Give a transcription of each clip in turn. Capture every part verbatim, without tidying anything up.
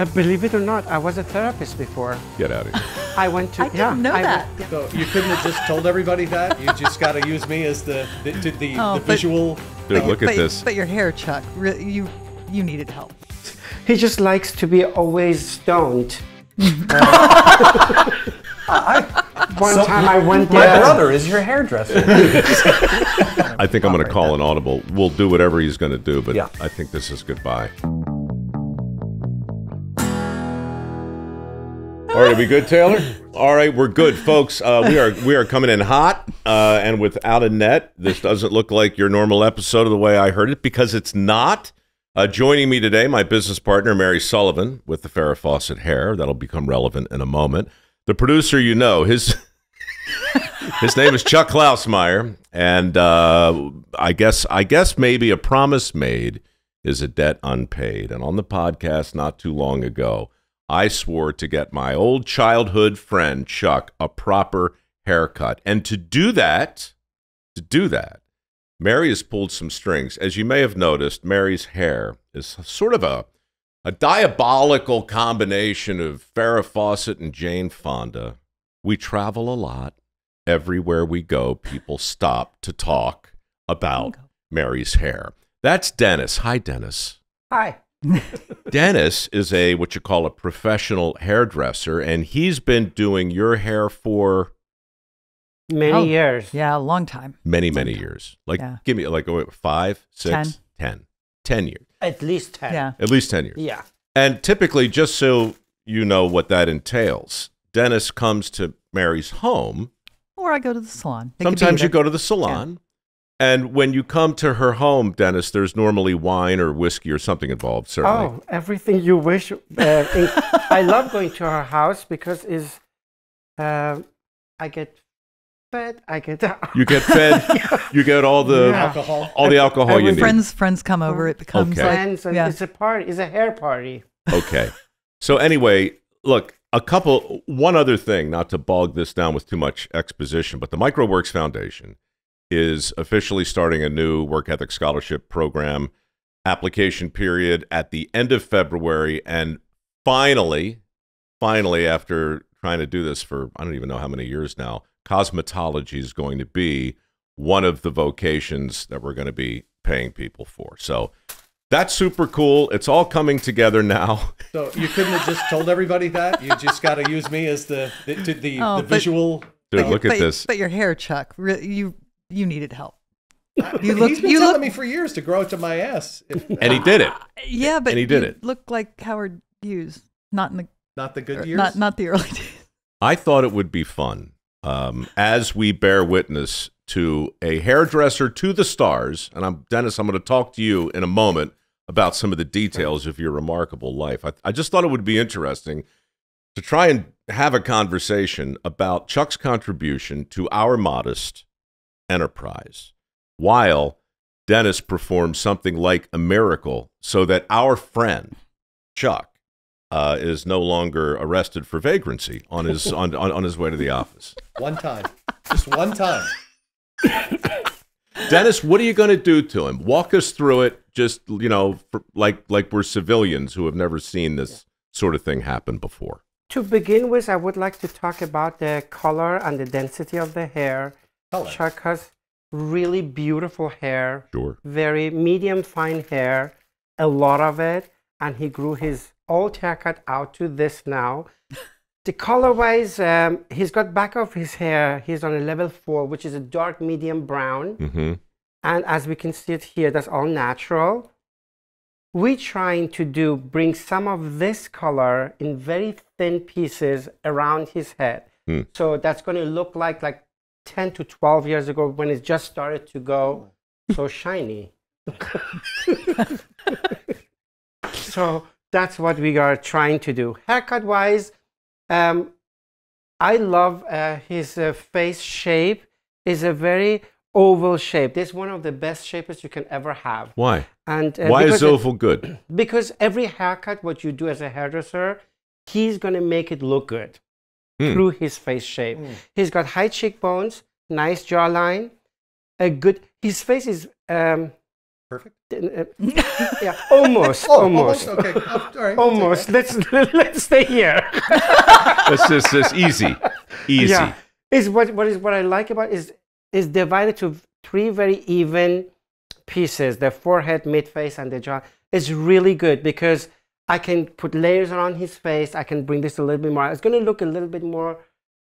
Uh, believe it or not, I was a therapist before. Get out of here. I went to. I yeah, didn't know I that. Went, yeah. So you couldn't have just told everybody that. You just got to use me as the the, the, the, oh, the but, visual. Dude, look at but, this. But your hair, Chuck. Really, you you needed help. He just likes to be always stoned. uh, I, one so, time I went there. My brother is your hairdresser. I think I'm going to call an audible. We'll do whatever he's going to do, but yeah. I think this is goodbye. All right, are we good, Taylor? All right, we're good, folks. Uh, we are we are coming in hot uh, and without a net. This doesn't look like your normal episode of the way I heard it, because it's not. Uh, joining me today, my business partner, Mary Sullivan, with the Farrah Fawcett hair. That'll become relevant in a moment. The producer you know, his his name is Chuck Klausmeier, and uh, I guess I guess maybe a promise made is a debt unpaid. And on the podcast not too long ago, I swore to get my old childhood friend, Chuck, a proper haircut. And to do that, to do that, Mary has pulled some strings. As you may have noticed, Mary's hair is sort of a, a diabolical combination of Farrah Fawcett and Jane Fonda. We travel a lot. Everywhere we go, people stop to talk about Mary's hair. That's Dennis. Hi, Dennis. Hi. Dennis is a what you call a professional hairdresser, and he's been doing your hair for many oh, years. Yeah, a long time. Many, long many time. years. Like, yeah. give me like five, six, ten. ten, ten years. At least ten. Yeah. At least ten years. Yeah. And typically, just so you know what that entails, Dennis comes to Mary's home, or I go to the salon. It Sometimes you go to the salon. Yeah. And when you come to her home, Dennis, there's normally wine or whiskey or something involved, certainly. Oh, everything you wish. Uh, it, I love going to her house because is, uh, I get fed. I get uh, you get fed. You get all the yeah. alcohol. All the alcohol and you need. Friends, friends come over. It becomes okay. like, friends. And yeah. It's a party. It's a hair party. Okay. So anyway, look. A couple. One other thing, not to bog this down with too much exposition, but the Mike Rowe Foundation is officially starting a new Work Ethic Scholarship Program application period at the end of February. And finally, finally, after trying to do this for I don't even know how many years now, cosmetology is going to be one of the vocations that we're going to be paying people for. So that's super cool. It's all coming together now. So you couldn't have just told everybody that? You just got to use me as the, the, the, the, oh, the but, visual. Dude, look at but, this. But your hair, Chuck, really, you... You needed help. You looked, He's been you telling looked, me for years to grow it to my ass. If, and he did it. Yeah, but and he did it. Looked like Howard Hughes, not in the not the good years, not not the early days. I thought it would be fun um, as we bear witness to a hairdresser to the stars. And I'm Dennis. I'm going to talk to you in a moment about some of the details of your remarkable life. I, I just thought it would be interesting to try and have a conversation about Chuck's contribution to our modest enterprise, while Dennis performs something like a miracle so that our friend Chuck uh, is no longer arrested for vagrancy on his on, on, on his way to the office. One time. Just one time. Dennis, what are you going to do to him? Walk us through it, just, you know, for, like like we're civilians who have never seen this sort of thing happen before. To begin with, I would like to talk about the color and the density of the hair. Color. Chuck has really beautiful hair, sure. very medium fine hair, a lot of it, and he grew his old haircut out to this now. The color-wise, um, he's got back of his hair, he's on a level four, which is a dark medium brown, mm-hmm. and as we can see it here, that's all natural. We're trying to do, bring some of this color in very thin pieces around his head. Mm. So that's going to look like, like, ten to twelve years ago when it just started to go so shiny. So that's what we are trying to do. Haircut wise, um, I love uh, his uh, face shape. It's a very oval shape. This is one of the best shapes you can ever have. Why? And uh, Why is oval it, good? Because every haircut, what you do as a hairdresser, he's going to make it look good. Mm. Through his face shape. Mm. He's got high cheekbones, nice jawline, a good, his face is um, Perfect. Yeah, almost, oh, almost. almost. Okay, oh, all right. Almost. Okay. Let's let's stay here. This is this easy, easy. Yeah. Is what what is what I like about it is is divided to three very even pieces: the forehead, mid face, and the jaw. It's really good because I can put layers around his face. I can bring this a little bit more. It's going to look a little bit more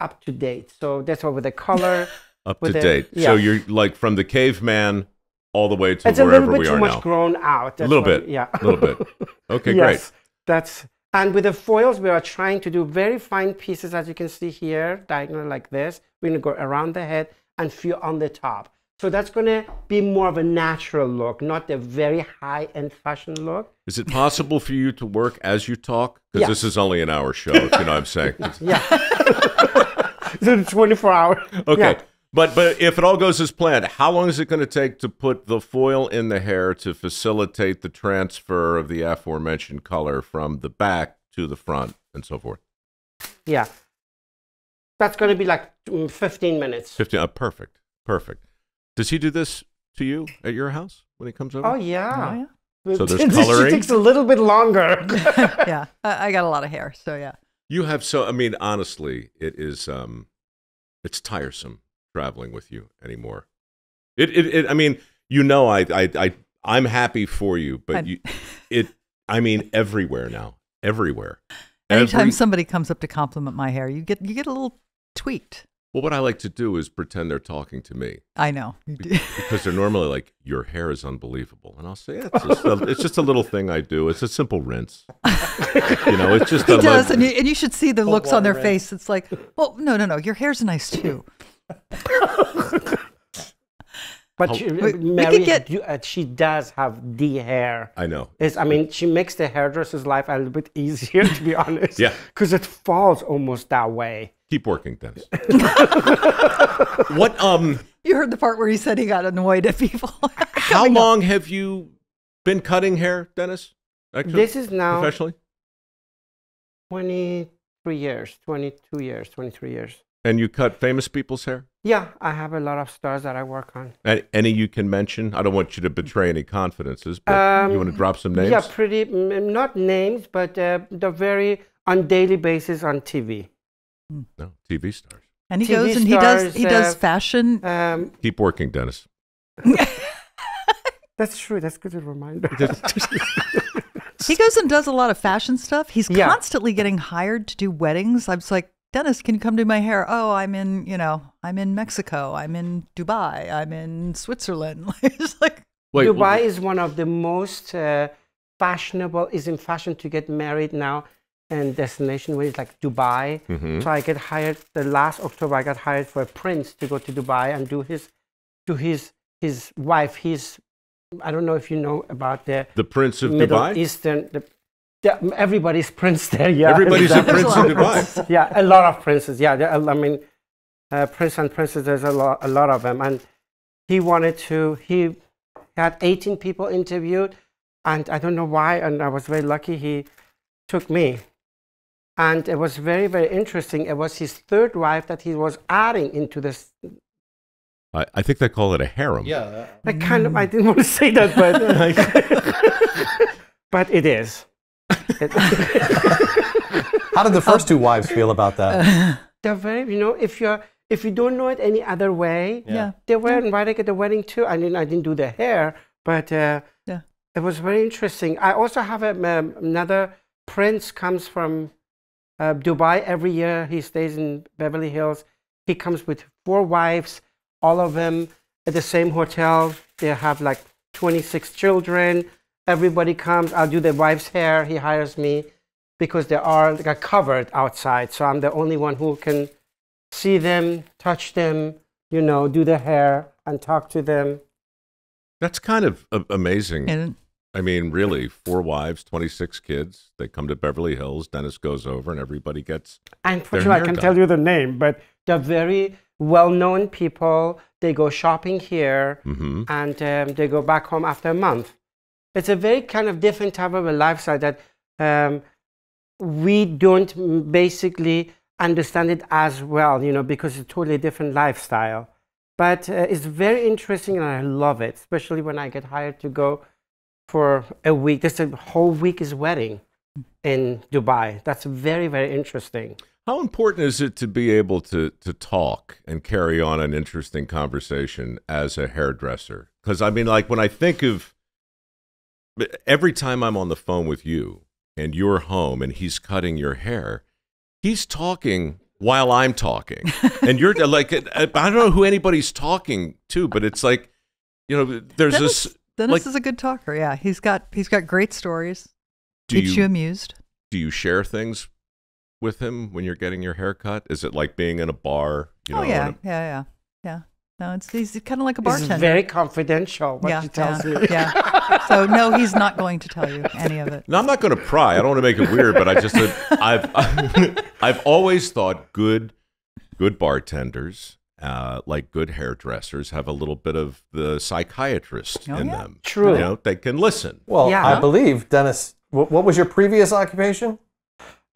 up to date. So that's over the color. Up to date. The, yeah. So you're like from the caveman all the way to it's wherever we are now. It's a little bit too much now. Grown out. That's a little what, bit. Yeah. A little bit. Okay, yes, great. That's, and with the foils, we are trying to do very fine pieces, as you can see here, diagonal like this. We're going to go around the head and few on the top. So that's going to be more of a natural look, not the very high-end fashion look. Is it possible for you to work as you talk? Because yes. This is only an hour show, if you know what I'm saying. Yeah. It's twenty-four hours. Okay. Yeah. But but if it all goes as planned, how long is it going to take to put the foil in the hair to facilitate the transfer of the aforementioned color from the back to the front and so forth? Yeah. That's going to be like fifteen minutes. fifteen, uh, perfect. Perfect. Does he do this to you at your house when he comes over? Oh, yeah. Oh, yeah. So there's coloring? It takes a little bit longer. Yeah. I, I got a lot of hair, so yeah. You have so, I mean, honestly, it is, um, it's tiresome. Traveling with you anymore. It, it, it I mean, you know, I, I, I, I'm happy for you, but you, it, I mean, everywhere now, everywhere. Anytime Every, somebody comes up to compliment my hair, you get, you get a little tweaked. Well, what I like to do is pretend they're talking to me. I know. You do. Because they're normally like, your hair is unbelievable. And I'll say, yeah, it's, just a, it's just a little thing I do. It's a simple rinse. You know, it's just. He does, and you, and you should see the looks on their rinse. face. It's like, well, no, no, no, your hair's nice too. But she, we, Mary, we get... you, uh, she does have the hair. I know. It's, I mean, she makes the hairdresser's life a little bit easier, to be honest. Yeah. Because it falls almost that way. Keep working, Dennis. What? Um. You heard the part where he said he got annoyed at people. How long up. have you been cutting hair, Dennis? Actually, this is now professionally. Twenty-three years, twenty-two years, twenty-three years. And you cut famous people's hair? Yeah, I have a lot of stars that I work on. And any you can mention? I don't want you to betray any confidences, but um, you want to drop some names? Yeah, pretty, not names, but uh, they're very on daily basis on T V. No, T V stars. And he T V goes and he stars, does, he uh, does fashion. Um, Keep working, Dennis. That's true. That's a good reminder. He goes and does a lot of fashion stuff. He's yeah. constantly getting hired to do weddings. I was like, Dennis, can you come do my hair? Oh, I'm in, you know, I'm in Mexico. I'm in Dubai. I'm in Switzerland. It's like Wait, Dubai well, is one of the most uh, fashionable, is in fashion to get married now, and destination where it's like Dubai. Mm-hmm. So I get hired, the last October, I got hired for a prince to go to Dubai and do his, to his, his wife, his, I don't know if you know about the... The Prince of Middle Dubai? Eastern... The, Yeah, everybody's prince there, yeah. Everybody's a prince in Dubai. Yeah, a lot of princes, yeah. There, I mean, uh, prince and princess, there's a lot, a lot of them. And he wanted to, he had eighteen people interviewed, and I don't know why, and I was very lucky he took me. And it was very, very interesting. It was his third wife that he was adding into this. I, I think they call it a harem. Yeah. I kind of, I didn't want to say that, but, but it is. How did the first two wives feel about that? They're very, you know, if you're, if you don't know it any other way, yeah, yeah. they were invited at the wedding too. I didn't, I didn't do the hair, but uh, yeah, it was very interesting. I also have a, um, another prince comes from uh, Dubai every year. He stays in Beverly Hills. He comes with four wives, all of them at the same hotel. They have like twenty-six children. Everybody comes, I'll do the wife's hair, he hires me, because they are like, covered outside, so I'm the only one who can see them, touch them, you know, do the hair, and talk to them. That's kind of uh, amazing. And I mean, really, four wives, twenty-six kids, they come to Beverly Hills, Dennis goes over, and everybody gets And for sure, I can done. tell you the name, but they're very well-known people. They go shopping here, mm-hmm. and um, they go back home after a month. It's a very kind of different type of a lifestyle that um, we don't basically understand it as well, you know, because it's a totally different lifestyle. But uh, it's very interesting and I love it, especially when I get hired to go for a week. This whole week is wedding in Dubai. That's very, very interesting. How important is it to be able to, to talk and carry on an interesting conversation as a hairdresser? Because, I mean, like, when I think of every time I'm on the phone with you and you're home and he's cutting your hair, he's talking while I'm talking. And you're like, I don't know who anybody's talking to, but it's like, you know, there's Dennis, this. Dennis like, is a good talker, yeah. He's got, he's got great stories. Do Keeps you, you amused. Do you share things with him when you're getting your hair cut? Is it like being in a bar? You know, oh, yeah, a, yeah, yeah, yeah. No, it's, he's kind of like a bartender. It's very confidential what yeah, he tells yeah, me. Yeah. So, no, he's not going to tell you any of it. No, I'm not going to pry. I don't want to make it weird, but I just, I've, I've, I've always thought good, good bartenders, uh, like good hairdressers, have a little bit of the psychiatrist oh, in yeah. them. True. You know, they can listen. Well, yeah. I believe, Dennis, what, what was your previous occupation?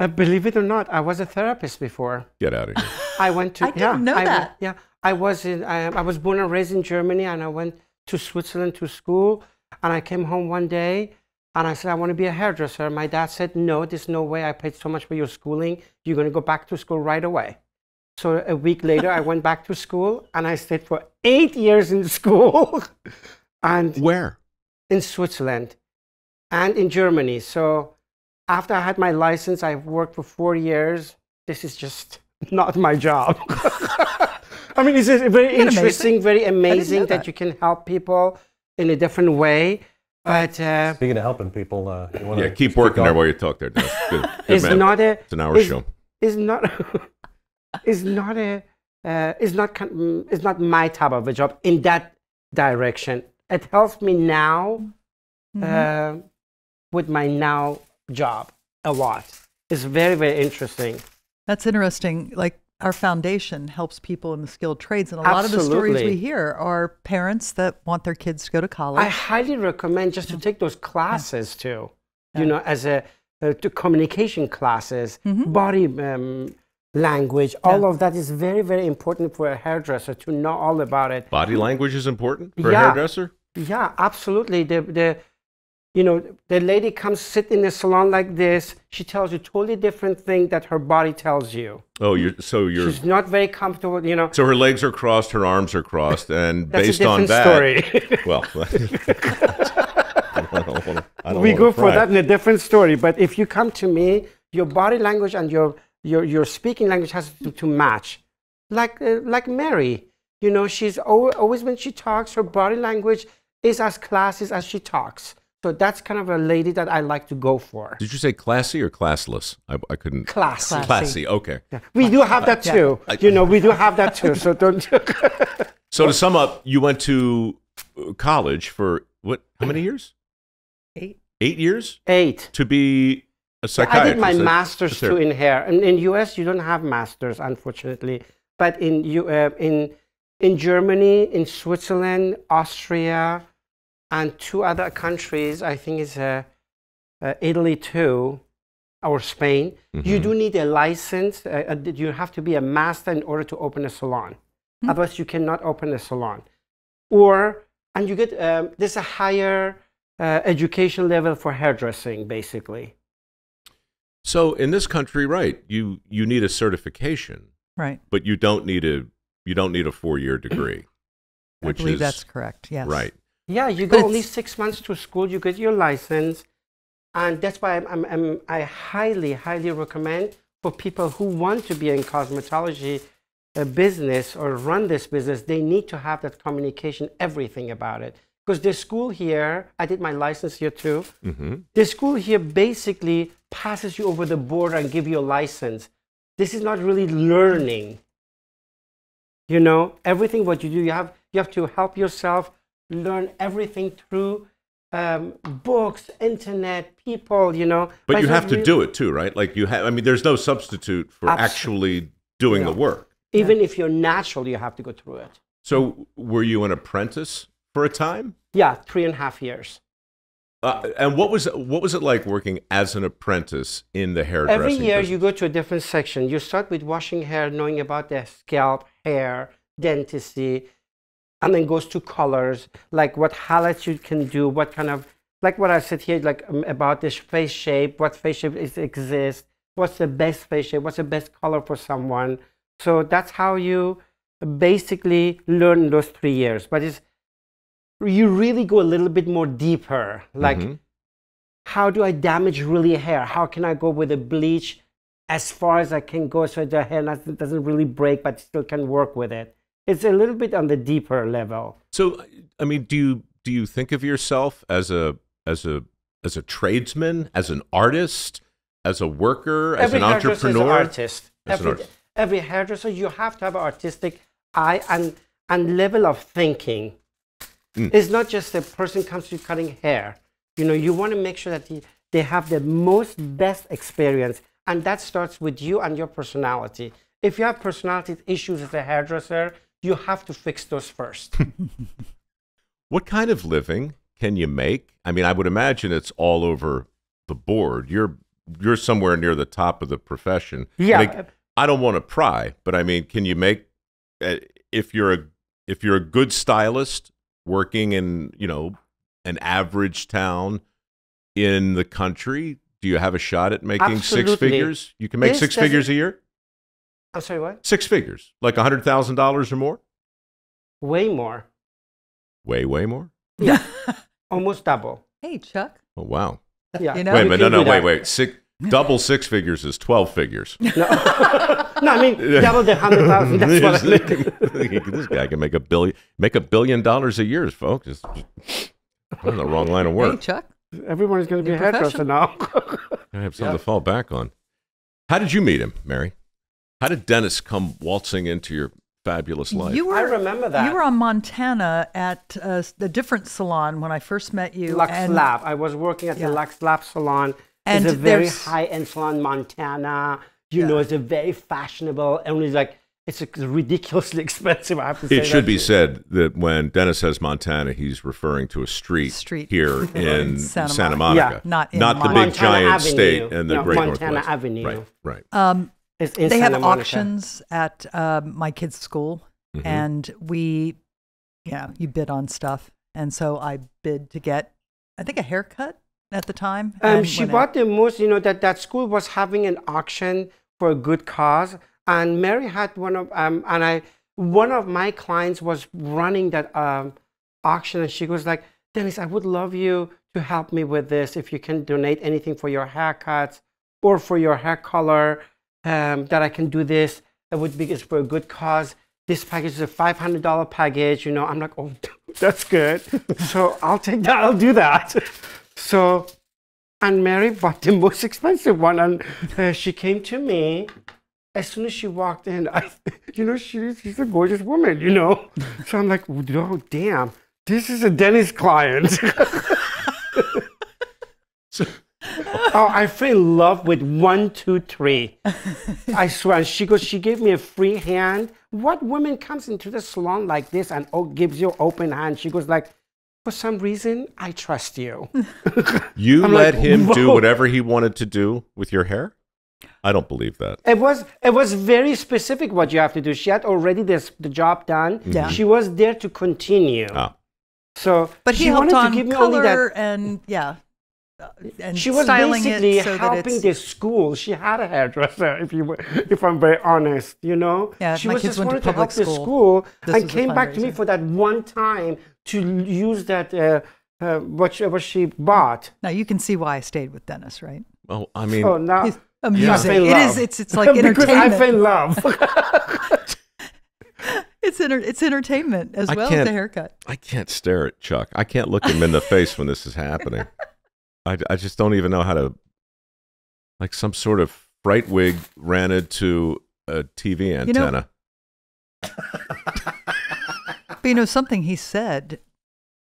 Uh, believe it or not, I was a therapist before. Get out of here. I went to, I didn't yeah, know I that. Went, yeah. I was in, I, I was born and raised in Germany, and I went to Switzerland to school, and I came home one day and I said, I want to be a hairdresser. My dad said, no, there's no way. I paid so much for your schooling. You're going to go back to school right away. So a week later, I went back to school and I stayed for eight years in school. And where? In Switzerland and in Germany. So after I had my license, I worked for four years. This is just not my job. I mean, it's very Isn't interesting, amazing? very amazing that. that you can help people in a different way. But uh, speaking of helping people, uh, you want yeah, to keep working there while you talk there. Good, good it's man. not a. It's an hour it's, show. It's not. It's not a. Uh, it's not. It's not my type of a job in that direction. It helps me now mm-hmm. uh, with my now job a lot. It's very very interesting. That's interesting. Like. Our foundation helps people in the skilled trades. And a lot Absolutely. of the stories we hear are parents that want their kids to go to college. I highly recommend just to take those classes yeah. too, yeah. you know, as a uh, to communication classes, mm-hmm. body um, language, yeah. all of that is very, very important for a hairdresser to know all about it. Body language is important for yeah. a hairdresser? Yeah, absolutely. The, the, you know, the lady comes sit in the salon like this. She tells you totally different thing that her body tells you. Oh, you're so you're. She's not very comfortable, you know. So her legs are crossed, her arms are crossed, and That's based a different on that. Story. Well, I don't wanna, I don't we go for that in a different story. But if you come to me, your body language and your your your speaking language has to, to match. Like uh, like Mary, you know, she's always, always when she talks, her body language is as classy as she talks. So that's kind of a lady that I like to go for. Did you say classy or classless? I, I couldn't. Classy. Classy. Classy. Okay. Yeah. We do have that too. Yeah. You know, we do have that too. So don't. So to sum up, you went to college for what? How many years? Eight. Eight years. Eight. To be a psychiatrist. I did my master's too in hair. And in U S you don't have masters, unfortunately. But in you uh, in in Germany, in Switzerland, Austria. And two other countries, I think it's uh, uh, Italy too, or Spain. Mm-hmm. You do need a license. Uh, you have to be a master in order to open a salon. Mm-hmm. Otherwise, you cannot open a salon. Or, and you get, um, there's a higher uh, education level for hairdressing, basically. So in this country, right, you, you need a certification. Right. But you don't need a, you don't need a four-year degree. I which believe is, that's correct, yes. Right. Yeah, you go only six months to school, you get your license, and that's why I'm, I'm, I'm, I highly, highly recommend for people who want to be in cosmetology uh, business or run this business, they need to have that communication, everything about it. Because the school here, I did my license here too, mm-hmm. the school here basically passes you over the border and give you a license. This is not really learning. You know, everything what you do, you have, you have to help yourself learn everything through um, books, internet, people, you know. But, but you have to do it too, right? Like you have, I mean, there's no substitute for Absolutely. actually doing yeah. the work. Even yeah. if you're natural, you have to go through it. So were you an apprentice for a time? Yeah, three and a half years. Uh, and what was, what was it like working as an apprentice in the hairdressing business? Every year business? you go to a different section. You start with washing hair, knowing about the scalp, hair, dentistry, and then goes to colors, like what highlights you can do, what kind of, like what I said here, like um, about this face shape, what face shape is, exists, what's the best face shape, what's the best color for someone. So that's how you basically learn those three years. But it's, you really go a little bit more deeper, like mm-hmm. how do I damage really hair? How can I go with a bleach as far as I can go so the hair doesn't really break, but still can work with it? It's a little bit on the deeper level. So, I mean, do you do you think of yourself as a as a as a tradesman, as an artist, as a worker, as every an entrepreneur? Is an artist. As every, an artist. Every hairdresser, you have to have an artistic eye and and level of thinking. Mm. It's not just a person comes to cutting hair. You know, you want to make sure that the, they have the most best experience, and that starts with you and your personality. If you have personality issues as a hairdresser, you have to fix those first. What kind of living can you make? I mean, I would imagine it's all over the board. You're you're somewhere near the top of the profession. Yeah. Like, I don't want to pry, but I mean, can you make if you're a if you're a good stylist working in, you know, an average town in the country, do you have a shot at making Absolutely. six figures? You can make this six figures a year? I'm sorry, what? Six figures, like one hundred thousand dollars or more? Way more. Way, way more? Yeah. Almost double. Hey, Chuck. Oh, wow. Yeah. You know, wait a minute, no, no, wait, that. wait. Six, double six figures is twelve figures. No, no I mean, double the one hundred thousand, that's what I mean. This guy can make a billion, make a billion dollars a year, folks. It's, I'm in the wrong line of work. Hey, Chuck. Everyone's going to be a hairdresser now. I have something yeah. to fall back on. How did you meet him, Mary? How did Dennis come waltzing into your fabulous life? You were, I remember that. You were on Montana at uh, the different salon when I first met you. Lux Laff. I was working at yeah. the Lux Laff salon. And it's a very high-end salon in Montana. You yeah. know, it's a very fashionable, and it's like, it's ridiculously expensive, I have to say. It should be said that when Dennis says Montana, he's referring to a street, street. here in Santa, Santa Monica. Yeah. Not in Not Montana. the big Montana giant Avenue. state and the no, great Montana Northwest. Avenue. Right, right. Um, it's in they Santa have Monica. auctions at uh, my kids' school, mm-hmm. and we, yeah, you bid on stuff. And so I bid to get, I think, a haircut at the time. Um, she bought out. the most, you know, that that school was having an auction for a good cause. And Mary had one of, um, and I, one of my clients was running that um, auction, and she was like, Dennis, I would love you to help me with this if you can donate anything for your haircuts or for your hair color, um, that I can do this. It would be for a good cause. This package is a five hundred dollar package, you know. I'm like, oh, that's good. So I'll take that, I'll do that. So, and Mary bought the most expensive one, and uh, she came to me. As soon as she walked in, I, you know, she, she's a gorgeous woman, you know. So I'm like, oh, damn, this is a Dennis client. So, oh, I fell in love with one, two, three. I swear. And she goes, she gave me a free hand. What woman comes into the salon like this and oh, gives you open hand? She goes like, for some reason, I trust you. You I'm let like, him Whoa. do whatever he wanted to do with your hair? I don't believe that. It was it was very specific what you have to do. She had already this the job done. Yeah. She was there to continue. Ah. So but he helped on to give color me only that, and yeah. And she was basically so helping the school. She had a hairdresser, if you were, if I'm very honest, you know. Yeah, she was just wanted to, to help school. the school this and came back to me for that one time to use that uh, uh, whatever she bought. Now you can see why I stayed with Dennis, right? Oh, I mean. Oh, now. He's, Amusing. Yeah. It is. It's. It's like entertainment. Because I fell in love. it's inter It's entertainment as I well as the haircut. I can't stare at Chuck. I can't look him in the face when this is happening. I. I just don't even know how to. Like some sort of bright wig ran into a T V antenna. You know, but you know something he said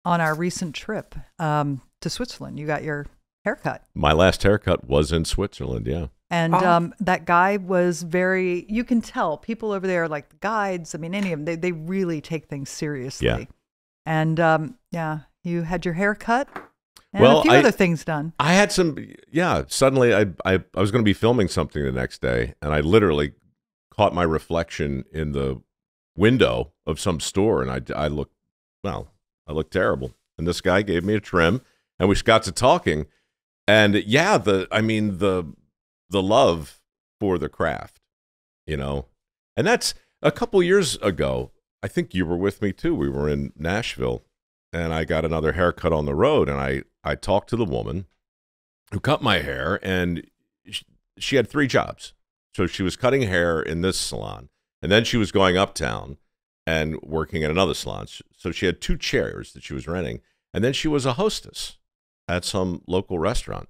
on our recent trip um, to Switzerland. You got your haircut. My last haircut was in Switzerland. Yeah. And oh. um, that guy was very, you can tell people over there, like the guides, I mean, any of them, they, they really take things seriously. Yeah. And um, yeah, you had your hair cut and well, a few I, other things done. I had some, yeah, suddenly I, I, I was going to be filming something the next day, and I literally caught my reflection in the window of some store, and I, I looked well, I look terrible. And this guy gave me a trim, and we got to talking. And yeah, the I mean the the love for the craft, you know, and that's a couple years ago. I think you were with me too. We were in Nashville, and I got another haircut on the road, and I I talked to the woman who cut my hair, and she, she had three jobs. So she was cutting hair in this salon, and then she was going uptown and working at another salon. So she had two chairs that she was renting, and then she was a hostess at some local restaurant.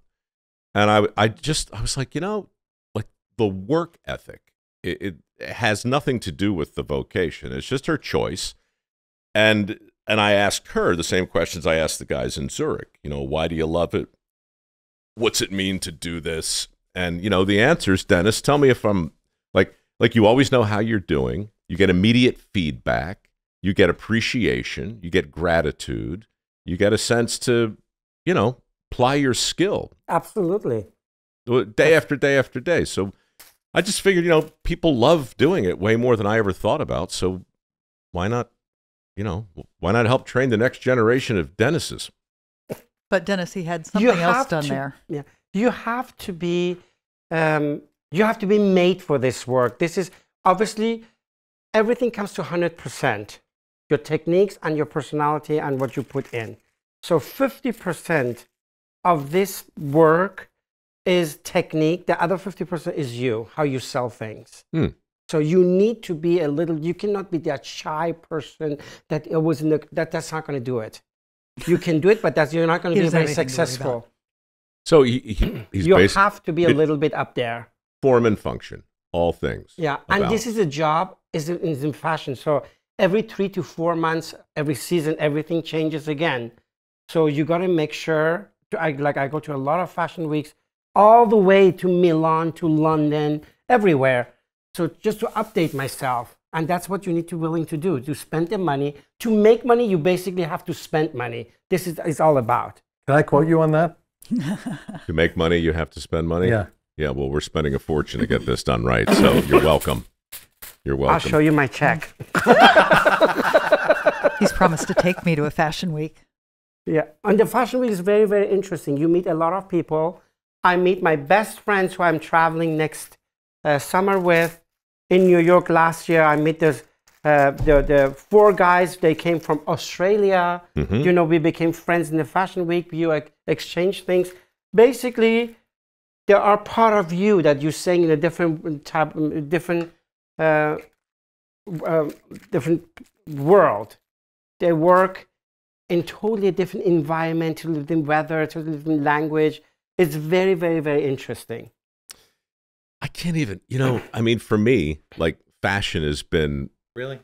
And I, I just, I was like, you know, like the work ethic, it, it has nothing to do with the vocation. It's just her choice. And, and I asked her the same questions I asked the guys in Zurich, you know, why do you love it? What's it mean to do this? And, you know, the answers, Dennis, tell me if I'm like, like you always know how you're doing. You get immediate feedback. You get appreciation. You get gratitude. You get a sense to, you know, apply your skill. Absolutely. Day after day after day. So I just figured, you know, people love doing it way more than I ever thought about. So why not, you know, why not help train the next generation of dentists? But Dennis, he had something else done to, there. Yeah. You have to be, um, you have to be made for this work. This is obviously, everything comes to one hundred percent. Your techniques and your personality and what you put in. So fifty percent of this work is technique. The other fifty percent is you, how you sell things. Mm. So you need to be a little, you cannot be that shy person that it was in the, that that's not going to do it. You can do it, but that's, you're not going to be very successful. So he, he, he's you have to be a little bit up there. Form and function, all things. Yeah, about. And this is a job, is in fashion. So every three to four months, every season, everything changes again. So you got to make sure, to, I, like I go to a lot of fashion weeks, all the way to Milan, to London, everywhere. So just to update myself. And that's what you need to be willing to do, to spend the money. To make money, you basically have to spend money. This is it's all about. Can I quote you on that? To make money, you have to spend money? Yeah. Yeah, well, we're spending a fortune to get this done right, so you're welcome. You're welcome. I'll show you my check. He's promised to take me to a fashion week. Yeah, and the fashion week is very, very interesting. You meet a lot of people. I meet my best friends who I'm traveling next uh, summer with. In New York last year, I met this, uh, the, the four guys. They came from Australia. Mm-hmm. You know, we became friends in the fashion week. You ex exchange things. Basically, there are part of you that you're saying in a different type, different, uh, uh, different world. They work in totally different environment, totally different weather, totally different language. It's very, very, very interesting. I can't even, you know, I mean, for me, like fashion has been really.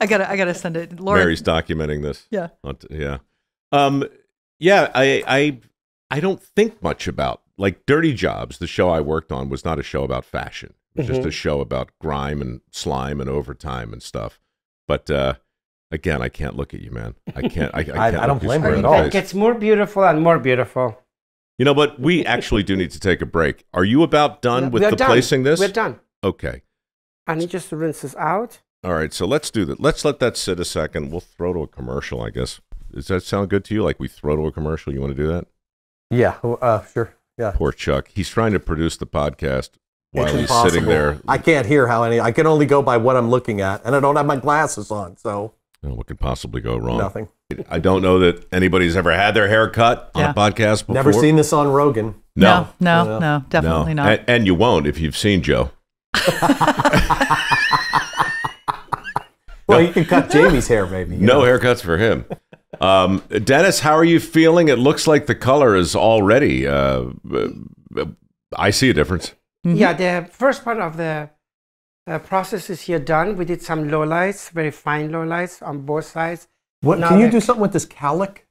I gotta, I gotta send it. Lauren. Mary's documenting this. Yeah, yeah, um, yeah. I, I, I don't think much about like Dirty Jobs. The show I worked on was not a show about fashion. It was mm-hmm. just a show about grime and slime and overtime and stuff. But uh, again, I can't look at you, man. I can't. I, I, can't I, I don't blame her at all. It gets more beautiful and more beautiful. You know, but we actually do need to take a break. Are you about done yeah, with the done. placing this? We're done. Okay. I need just to rinse this out. All right, so let's do that. Let's let that sit a second. We'll throw to a commercial, I guess. Does that sound good to you? Like we throw to a commercial? You want to do that? Yeah, uh, sure. Yeah. Poor Chuck. He's trying to produce the podcast while it's he's impossible. sitting there. I can't hear how any, I can only go by what I'm looking at, and I don't have my glasses on, so. You know, what could possibly go wrong? Nothing. I don't know that anybody's ever had their hair cut on yeah. a podcast before. Never seen this on Rogan. No. No, no, no definitely no. not. And, and you won't if you've seen Joe. Well, no. You can cut Jamie's hair, maybe. No know. haircuts for him. Um, Dennis, how are you feeling? It looks like the color is already, uh, I see a difference. Mm-hmm. Yeah, the first part of the uh, process is here done. We did some lowlights, very fine lowlights on both sides. What, can you do something with this cowlick?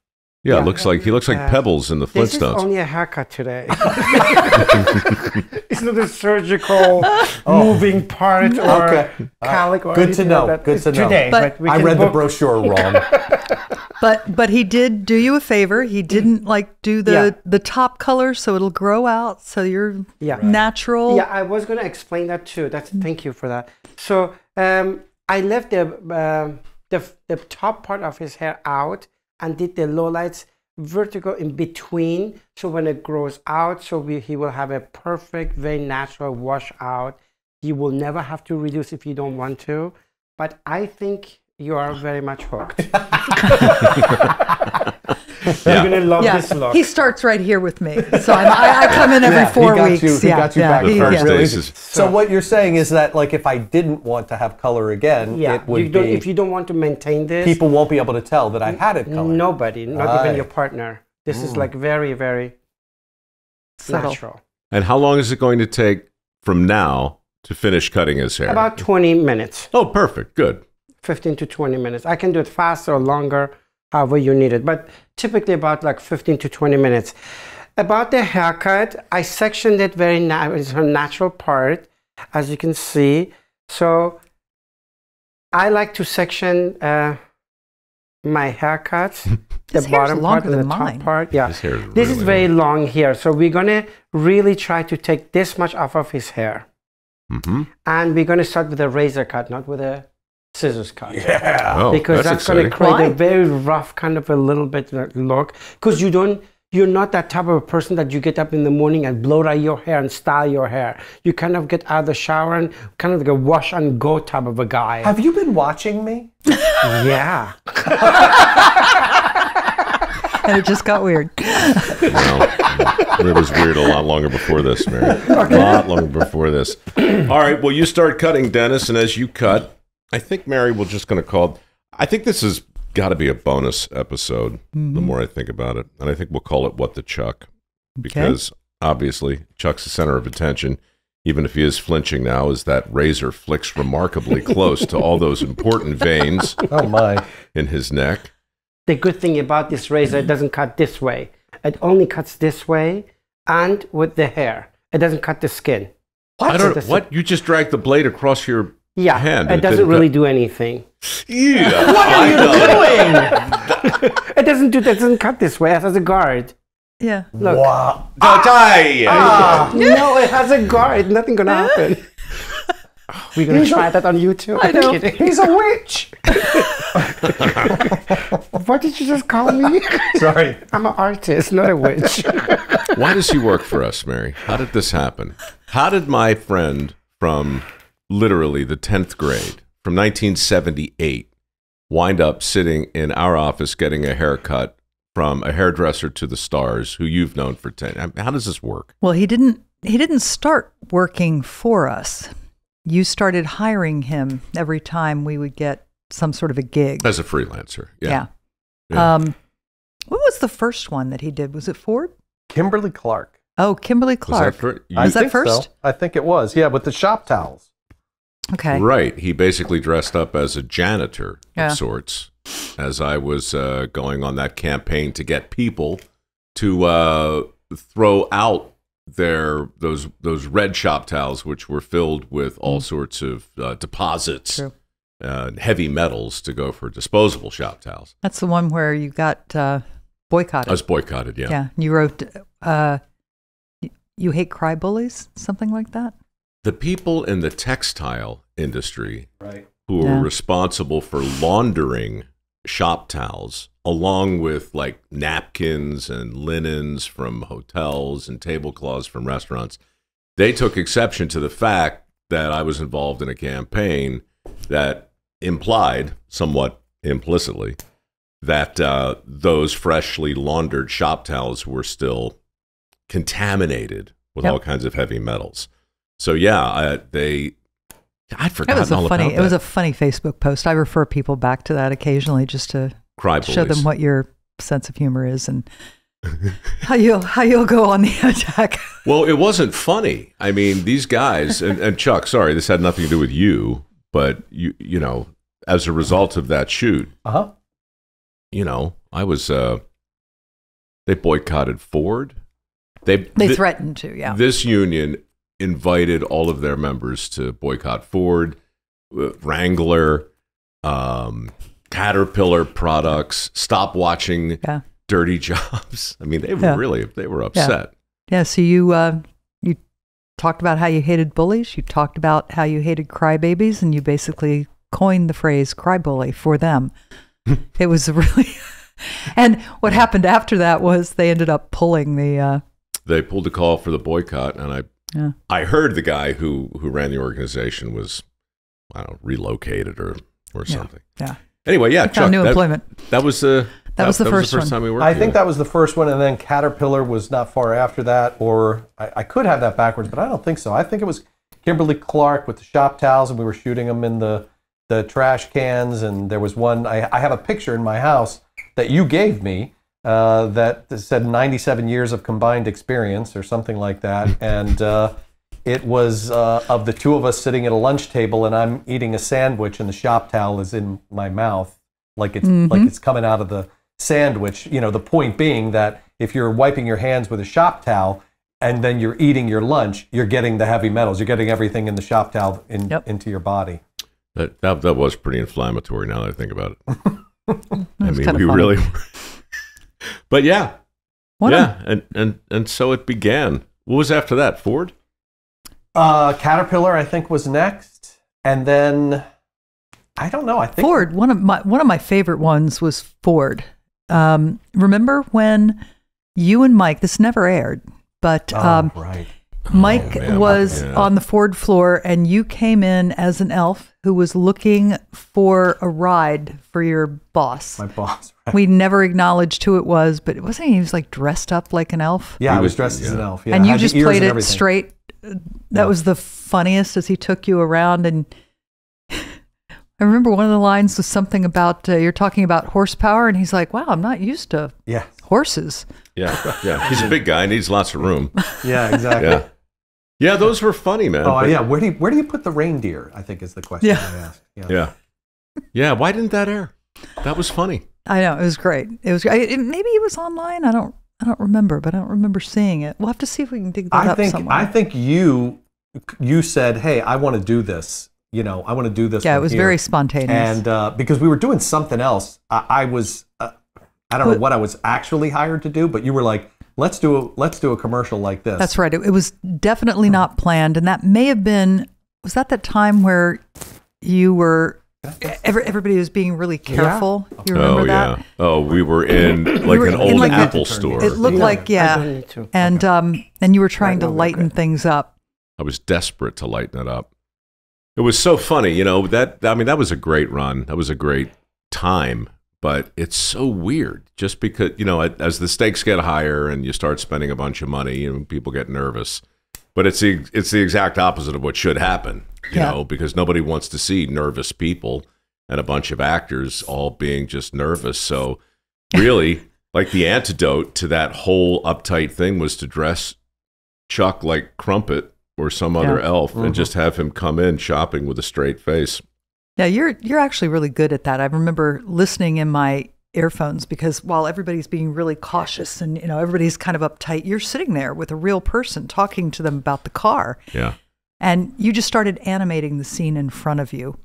Yeah, yeah, it looks like he looks like uh, pebbles in the Flintstones. This is only a haircut today. It's not a surgical oh. moving part or okay. cowlick. Right. Or good to know. Like good to know. Today, but, but I read book. the brochure wrong. but but he did do you a favor. He didn't like do the yeah. the top color, so it'll grow out. So you're yeah. natural. Yeah, I was going to explain that too. That's thank you for that. So um, I left the. Uh, the, the top part of his hair out and did the lowlights vertical in between, so when it grows out, so we, he will have a perfect, very natural wash out. You will never have to reduce if you don't want to, but I think you are very much hooked. You're yeah. gonna love yeah. this look. He starts right here with me, so I'm, I, I come in every yeah, four he got weeks. You, he yeah, got you yeah, back the first yeah. days. So, so what you're saying is that, like, if I didn't want to have color again, yeah, it would you don't, be. If you don't want to maintain this, people won't be able to tell that I had it color. Nobody, not Aye. even your partner. This mm. is like very, very subtle. Natural. And how long is it going to take from now to finish cutting his hair? About twenty minutes. Oh, perfect. Good. fifteen to twenty minutes. I can do it faster or longer, however you need it, but typically about like fifteen to twenty minutes. About the haircut, I sectioned it very now. It's her natural part, as you can see. So I like to section uh, my haircuts. The his bottom part and the mine. top part. Yeah, this really is very long. long here. So we're gonna really try to take this much off of his hair, mm-hmm. and we're gonna start with a razor cut, not with a scissors cut. Yeah. Oh, because that's, that's going to create Why? a very rough kind of a little bit look. Because you don't, you're not that type of a person that you get up in the morning and blow dry your hair and style your hair. You kind of get out of the shower and kind of like a wash and go type of a guy. Have you been watching me? Yeah. And it just got weird. Well, it was weird a lot longer before this, Mary. A lot longer before this. All right. Well, you start cutting, Dennis, and as you cut, I think, Mary, we're just going to call... I think this has got to be a bonus episode, mm-hmm. the more I think about it. And I think we'll call it What the Chuck, because okay. obviously Chuck's the center of attention, even if he is flinching now, as that razor flicks remarkably close to all those important veins oh my. in his neck. The good thing about this razor, it doesn't cut this way. It only cuts this way and with the hair. It doesn't cut the skin. What? I don't, what? You just dragged the blade across your... Yeah, hand. it doesn't it really do anything. Yeah, what are you doing? It doesn't do. It doesn't cut this way. It has a guard. Yeah. Look. Wow. Ah, die. Ah, no, it has a guard. Nothing gonna happen. We're gonna He's try a, that on YouTube. I know. He's a witch. What did you just call me? Sorry. I'm an artist, not a witch. Why does he work for us, Mary? How did this happen? How did my friend from literally the tenth grade from nineteen seventy-eight wind up sitting in our office getting a haircut from a hairdresser to the stars who you've known for ten? How does this work? Well, he didn't he didn't start working for us. You started hiring him every time we would get some sort of a gig as a freelancer. Yeah, yeah. yeah. Um, what was the first one that he did? Was it Ford? Kimberly Clark. Oh, Kimberly Clark. Was that, you, was that first? So. I think it was. Yeah, with the shop towels. Okay. Right. He basically dressed up as a janitor yeah. of sorts, as I was uh, going on that campaign to get people to uh, throw out their those those red shop towels, which were filled with all sorts of uh, deposits and uh, heavy metals, to go for disposable shop towels. That's the one where you got uh, boycotted. I was boycotted. Yeah. Yeah. You wrote, uh, "You hate cry bullies," something like that. The people in the textile industry right. who yeah. were responsible for laundering shop towels, along with like napkins and linens from hotels and tablecloths from restaurants, they took exception to the fact that I was involved in a campaign that implied, somewhat implicitly, that uh, those freshly laundered shop towels were still contaminated with yep. all kinds of heavy metals. So yeah, I, they. I'd forgotten was a all funny, about that. It was a funny Facebook post. I refer people back to that occasionally, just to Cry show bullies. them what your sense of humor is and how you'll how you'll go on the attack. Well, it wasn't funny. I mean, these guys and, and Chuck. Sorry, this had nothing to do with you, but you you know, as a result of that shoot, uh huh. you know, I was. Uh, they boycotted Ford. They they th threatened to. Yeah, this union invited all of their members to boycott Ford, Wrangler, um, Caterpillar products, stop watching yeah. Dirty Jobs. I mean, they were yeah. really, they were upset. Yeah, yeah. So you, uh, you talked about how you hated bullies, you talked about how you hated crybabies, and you basically coined the phrase cry bully for them. It was really... And what happened after that was they ended up pulling the... Uh, they pulled the call for the boycott, and I yeah. I heard the guy who, who ran the organization was, I don't know, relocated or, or yeah. something. Yeah. Anyway, yeah, Chuck, new that, employment. That was... Uh, That, that was the that first, was the first time we worked. I think that was the first one, and then Caterpillar was not far after that, or I, I could have that backwards, but I don't think so. I think it was Kimberly Clark with the shop towels, and we were shooting them in the, the trash cans, and there was one, I, I have a picture in my house that you gave me uh, that said ninety-seven years of combined experience or something like that, and uh, it was uh, of the two of us sitting at a lunch table, and I'm eating a sandwich, and the shop towel is in my mouth, like it's, mm-hmm. like it's coming out of the... sandwich, you know, the point being that if you're wiping your hands with a shop towel and then you're eating your lunch, you're getting the heavy metals, you're getting everything in the shop towel in, yep. into your body. That, that that was pretty inflammatory now that I think about it. I mean, we really were. But yeah, what yeah, a... and, and, and so it began. What was after that, Ford? Uh, Caterpillar, I think, was next. And then, I don't know, I think... Ford, one of my, one of my favorite ones was Ford. Um, remember when you and Mike, this never aired, but um, oh, right. Mike oh, man, was yeah. on the Ford floor, and you came in as an elf who was looking for a ride for your boss. My boss. Right. We never acknowledged who it was, but it wasn't he was like dressed up like an elf. Yeah, he I was dressed yeah. as an elf. Yeah. And you just played it everything. straight. That yeah. was the funniest as he took you around. And I remember one of the lines was something about uh, you're talking about horsepower, and he's like, "Wow, I'm not used to yeah. horses." Yeah, yeah. He's a big guy, needs lots of room. Yeah, exactly. Yeah, yeah. Those were funny, man. Oh but, yeah, where do you, where do you put the reindeer? I think is the question yeah. I asked. Yeah. yeah, yeah. Why didn't that air? That was funny. I know, it was great. It was it, it, maybe it was online. I don't I don't remember, but I don't remember seeing it. We'll have to see if we can dig that I up think, somewhere. I think you you said, "Hey, I want to do this." You know, I want to do this. Yeah, it was here. very spontaneous. And uh, because we were doing something else, I, I was, uh, I don't know what I was actually hired to do, but you were like, let's do a, let's do a commercial like this. That's right. It, it was definitely not planned. And that may have been, was that that time where you were, every, everybody was being really careful? Yeah. You remember oh, that? Yeah. Oh, we were in like we were an old like Apple the, store. It looked yeah. like, yeah. And, okay. um, and you were trying to lighten things up. I was desperate to lighten it up. It was so funny, you know, that, I mean, that was a great run. That was a great time, but it's so weird just because, you know, as the stakes get higher and you start spending a bunch of money and people get nervous, but it's the, it's the exact opposite of what should happen, you yeah. know, because nobody wants to see nervous people and a bunch of actors all being just nervous. So really, like the antidote to that whole uptight thing was to dress Chuck like Crumpet or some yeah. other elf, mm-hmm. and just have him come in shopping with a straight face. Yeah, you're you're actually really good at that. I remember listening in my earphones because while everybody's being really cautious and you know everybody's kind of uptight, you're sitting there with a real person talking to them about the car. Yeah, and you just started animating the scene in front of you,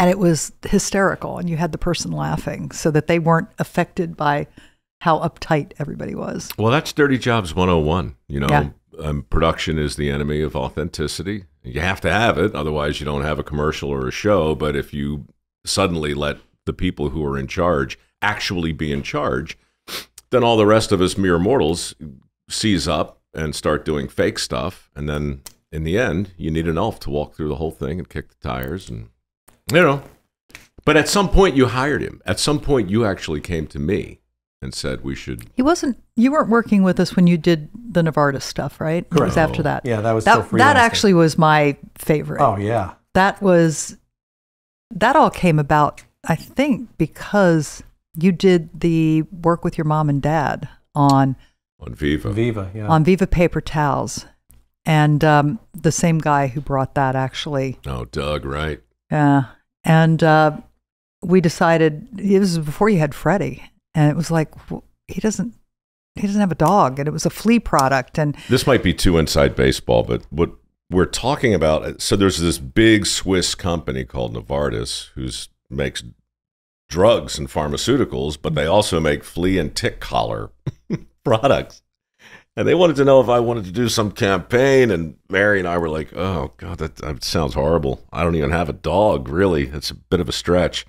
and it was hysterical. And you had the person laughing so that they weren't affected by how uptight everybody was. Well, that's Dirty Jobs one oh one. You know. Yeah. Um, production is the enemy of authenticity. You have to have it, otherwise you don't have a commercial or a show. But if you suddenly let the people who are in charge actually be in charge, then all the rest of us mere mortals seize up and start doing fake stuff. And then in the end, you need an elf to walk through the whole thing and kick the tires. And you know, but at some point you hired him. At some point you actually came to me and said we should. He wasn't. You weren't working with us when you did the Novartis stuff, right? Correct. It was after that. Yeah, that was that. So that actually was my favorite. Oh yeah. That was. That all came about, I think, because you did the work with your mom and dad on. On Viva. Viva. Yeah. On Viva paper towels, and um, the same guy who brought that actually. Oh, Doug, right? Yeah, and uh, we decided it was before you had Freddie. And it was like, he doesn't, he doesn't have a dog. And it was a flea product. And this might be too inside baseball, but what we're talking about, so there's this big Swiss company called Novartis who makes drugs and pharmaceuticals, but they also make flea and tick collar products. And they wanted to know if I wanted to do some campaign, and Mary and I were like, oh, God, that, that sounds horrible. I don't even have a dog, really. It's a bit of a stretch.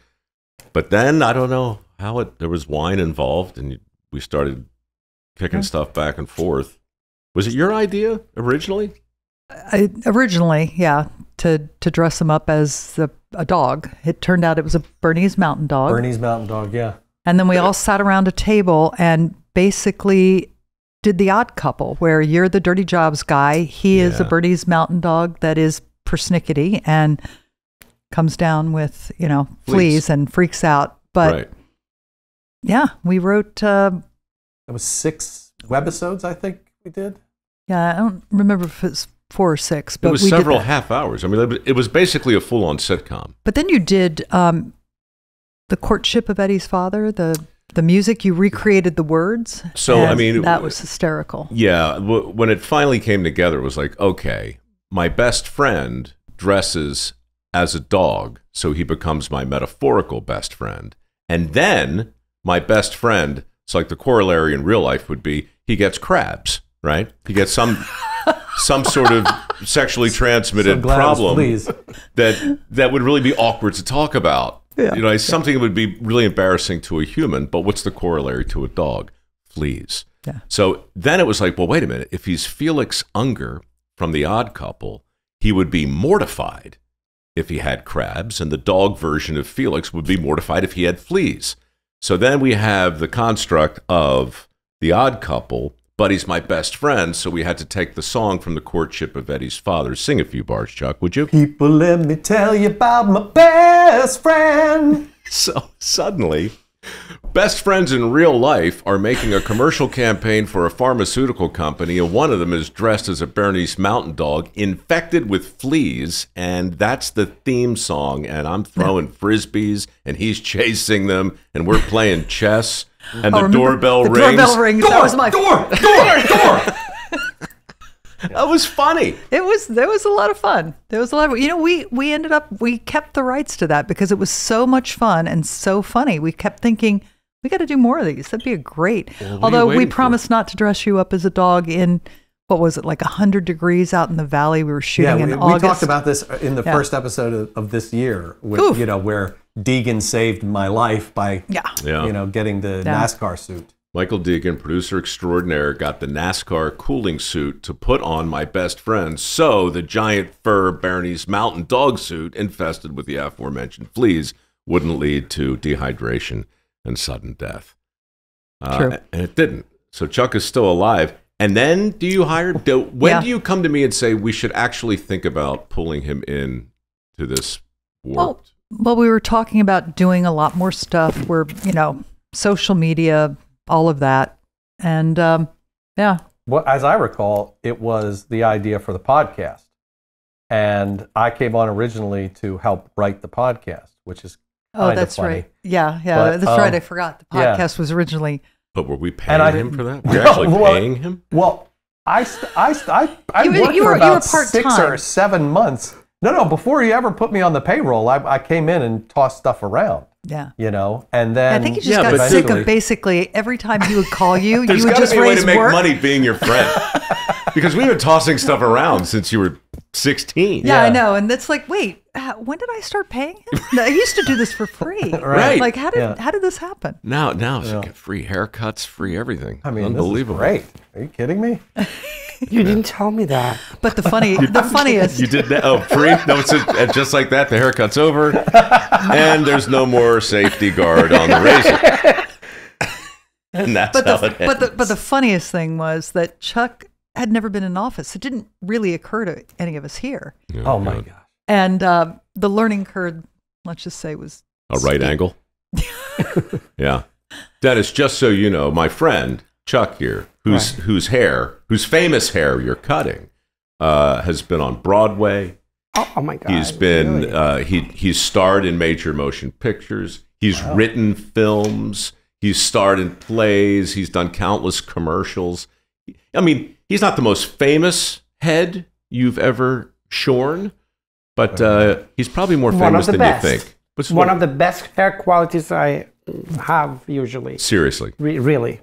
But then, I don't know how it, there was wine involved, and we started kicking okay. stuff back and forth. Was it your idea originally? I, originally, yeah, to, to dress him up as a, a dog. It turned out it was a Bernese Mountain Dog. Bernese Mountain Dog, yeah. And then we all sat around a table and basically did The Odd Couple, where you're the Dirty Jobs guy, he yeah. is a Bernese Mountain Dog that is persnickety and comes down with, you know, fleas, fleas and freaks out. But right. yeah, we wrote... Uh, it was six webisodes, I think we did. Yeah, I don't remember if it was four or six, but it was we several did half hours. I mean, it was basically a full-on sitcom. But then you did um, The Courtship of Eddie's Father, the... The music, you recreated the words. So, I mean, that was hysterical. Yeah. W when it finally came together, it was like, okay, my best friend dresses as a dog, so he becomes my metaphorical best friend. And then my best friend, it's like the corollary in real life would be, he gets crabs, right? He gets some some sort of sexually transmitted so problem that, that would really be awkward to talk about. Yeah. You know, it's something that would be really embarrassing to a human, but what's the corollary to a dog? Fleas. Yeah. So then it was like, well, wait a minute. If he's Felix Unger from The Odd Couple, he would be mortified if he had crabs, and the dog version of Felix would be mortified if he had fleas. So then we have the construct of The Odd Couple, but he's my best friend, so we had to take the song from The Courtship of Eddie's Father. Sing a few bars, Chuck, would you? People, let me tell you about my best friend. So suddenly, best friends in real life are making a commercial campaign for a pharmaceutical company, and one of them is dressed as a Bernese Mountain Dog infected with fleas, and that's the theme song, and I'm throwing frisbees, and he's chasing them, and we're playing chess. And oh, the doorbell the rings. Doorbell rings. Door, that was my door, door, door. That was funny. It was. There was a lot of fun. There was a lot of. You know, we we ended up we kept the rights to that because it was so much fun and so funny. We kept thinking we got to do more of these. That'd be a great. Well, although we promised for? not to dress you up as a dog in what was it like a hundred degrees out in the valley. We were shooting yeah, we, in we August. We talked about this in the yeah. first episode of, of this year. With, Oof. you know where. Deegan saved my life by, yeah. you know, getting the yeah. NASCAR suit. Michael Deegan, producer extraordinaire, got the NASCAR cooling suit to put on my best friend. So the giant fur Bernese Mountain Dog suit infested with the aforementioned fleas wouldn't lead to dehydration and sudden death. Uh, True. And it didn't. So Chuck is still alive. And then do you hire, do, when yeah. do you come to me and say we should actually think about pulling him in to this warped? Oh. Well, we were talking about doing a lot more stuff. We're, you know, social media, all of that. And, um, yeah. Well, as I recall, it was the idea for the podcast. And I came on originally to help write the podcast, which is kind of Oh, that's funny. right. Yeah, yeah. But, that's um, right. I forgot. The podcast yeah. was originally. But were we paying I, him for that? Were we actually well, paying him? Well, I, st I, st I, I you, worked you were, for about six or seven months. No, no, before you ever put me on the payroll, I, I came in and tossed stuff around. Yeah. You know, and then... I think you just yeah, got sick of basically every time he would call you, you would just raise work. There's got to be a way to make work. money being your friend. Because we've been tossing stuff around since you were sixteen. Yeah, yeah, I know. And it's like, wait, when did I start paying him? I used to do this for free. Right. Like, how did yeah. how did this happen? Now, now yeah. so you get free haircuts, free everything. I mean, unbelievable. This is great. Are you kidding me? You yeah. didn't tell me that. But the funny, you, the funniest. You did that. Oh, free? No, it's a, just like that. The haircut's over, and there's no more safety guard on the razor. And that's but how the, it ends. But the, but the funniest thing was that Chuck had never been in office. It didn't really occur to any of us here. Yeah, oh my God! And uh, the learning curve, let's just say, was a steep. right angle. Yeah, Dennis. Just so you know, my friend Chuck here. Whose, right. whose hair, whose famous hair you're cutting, uh, has been on Broadway. Oh, oh my God. He's been, really? uh, he, he's starred in major motion pictures. He's wow. written films. He's starred in plays. He's done countless commercials. I mean, he's not the most famous head you've ever shorn, but uh, he's probably more famous than best. you think. What's One what? of the best hair qualities I have usually. Seriously. Re really.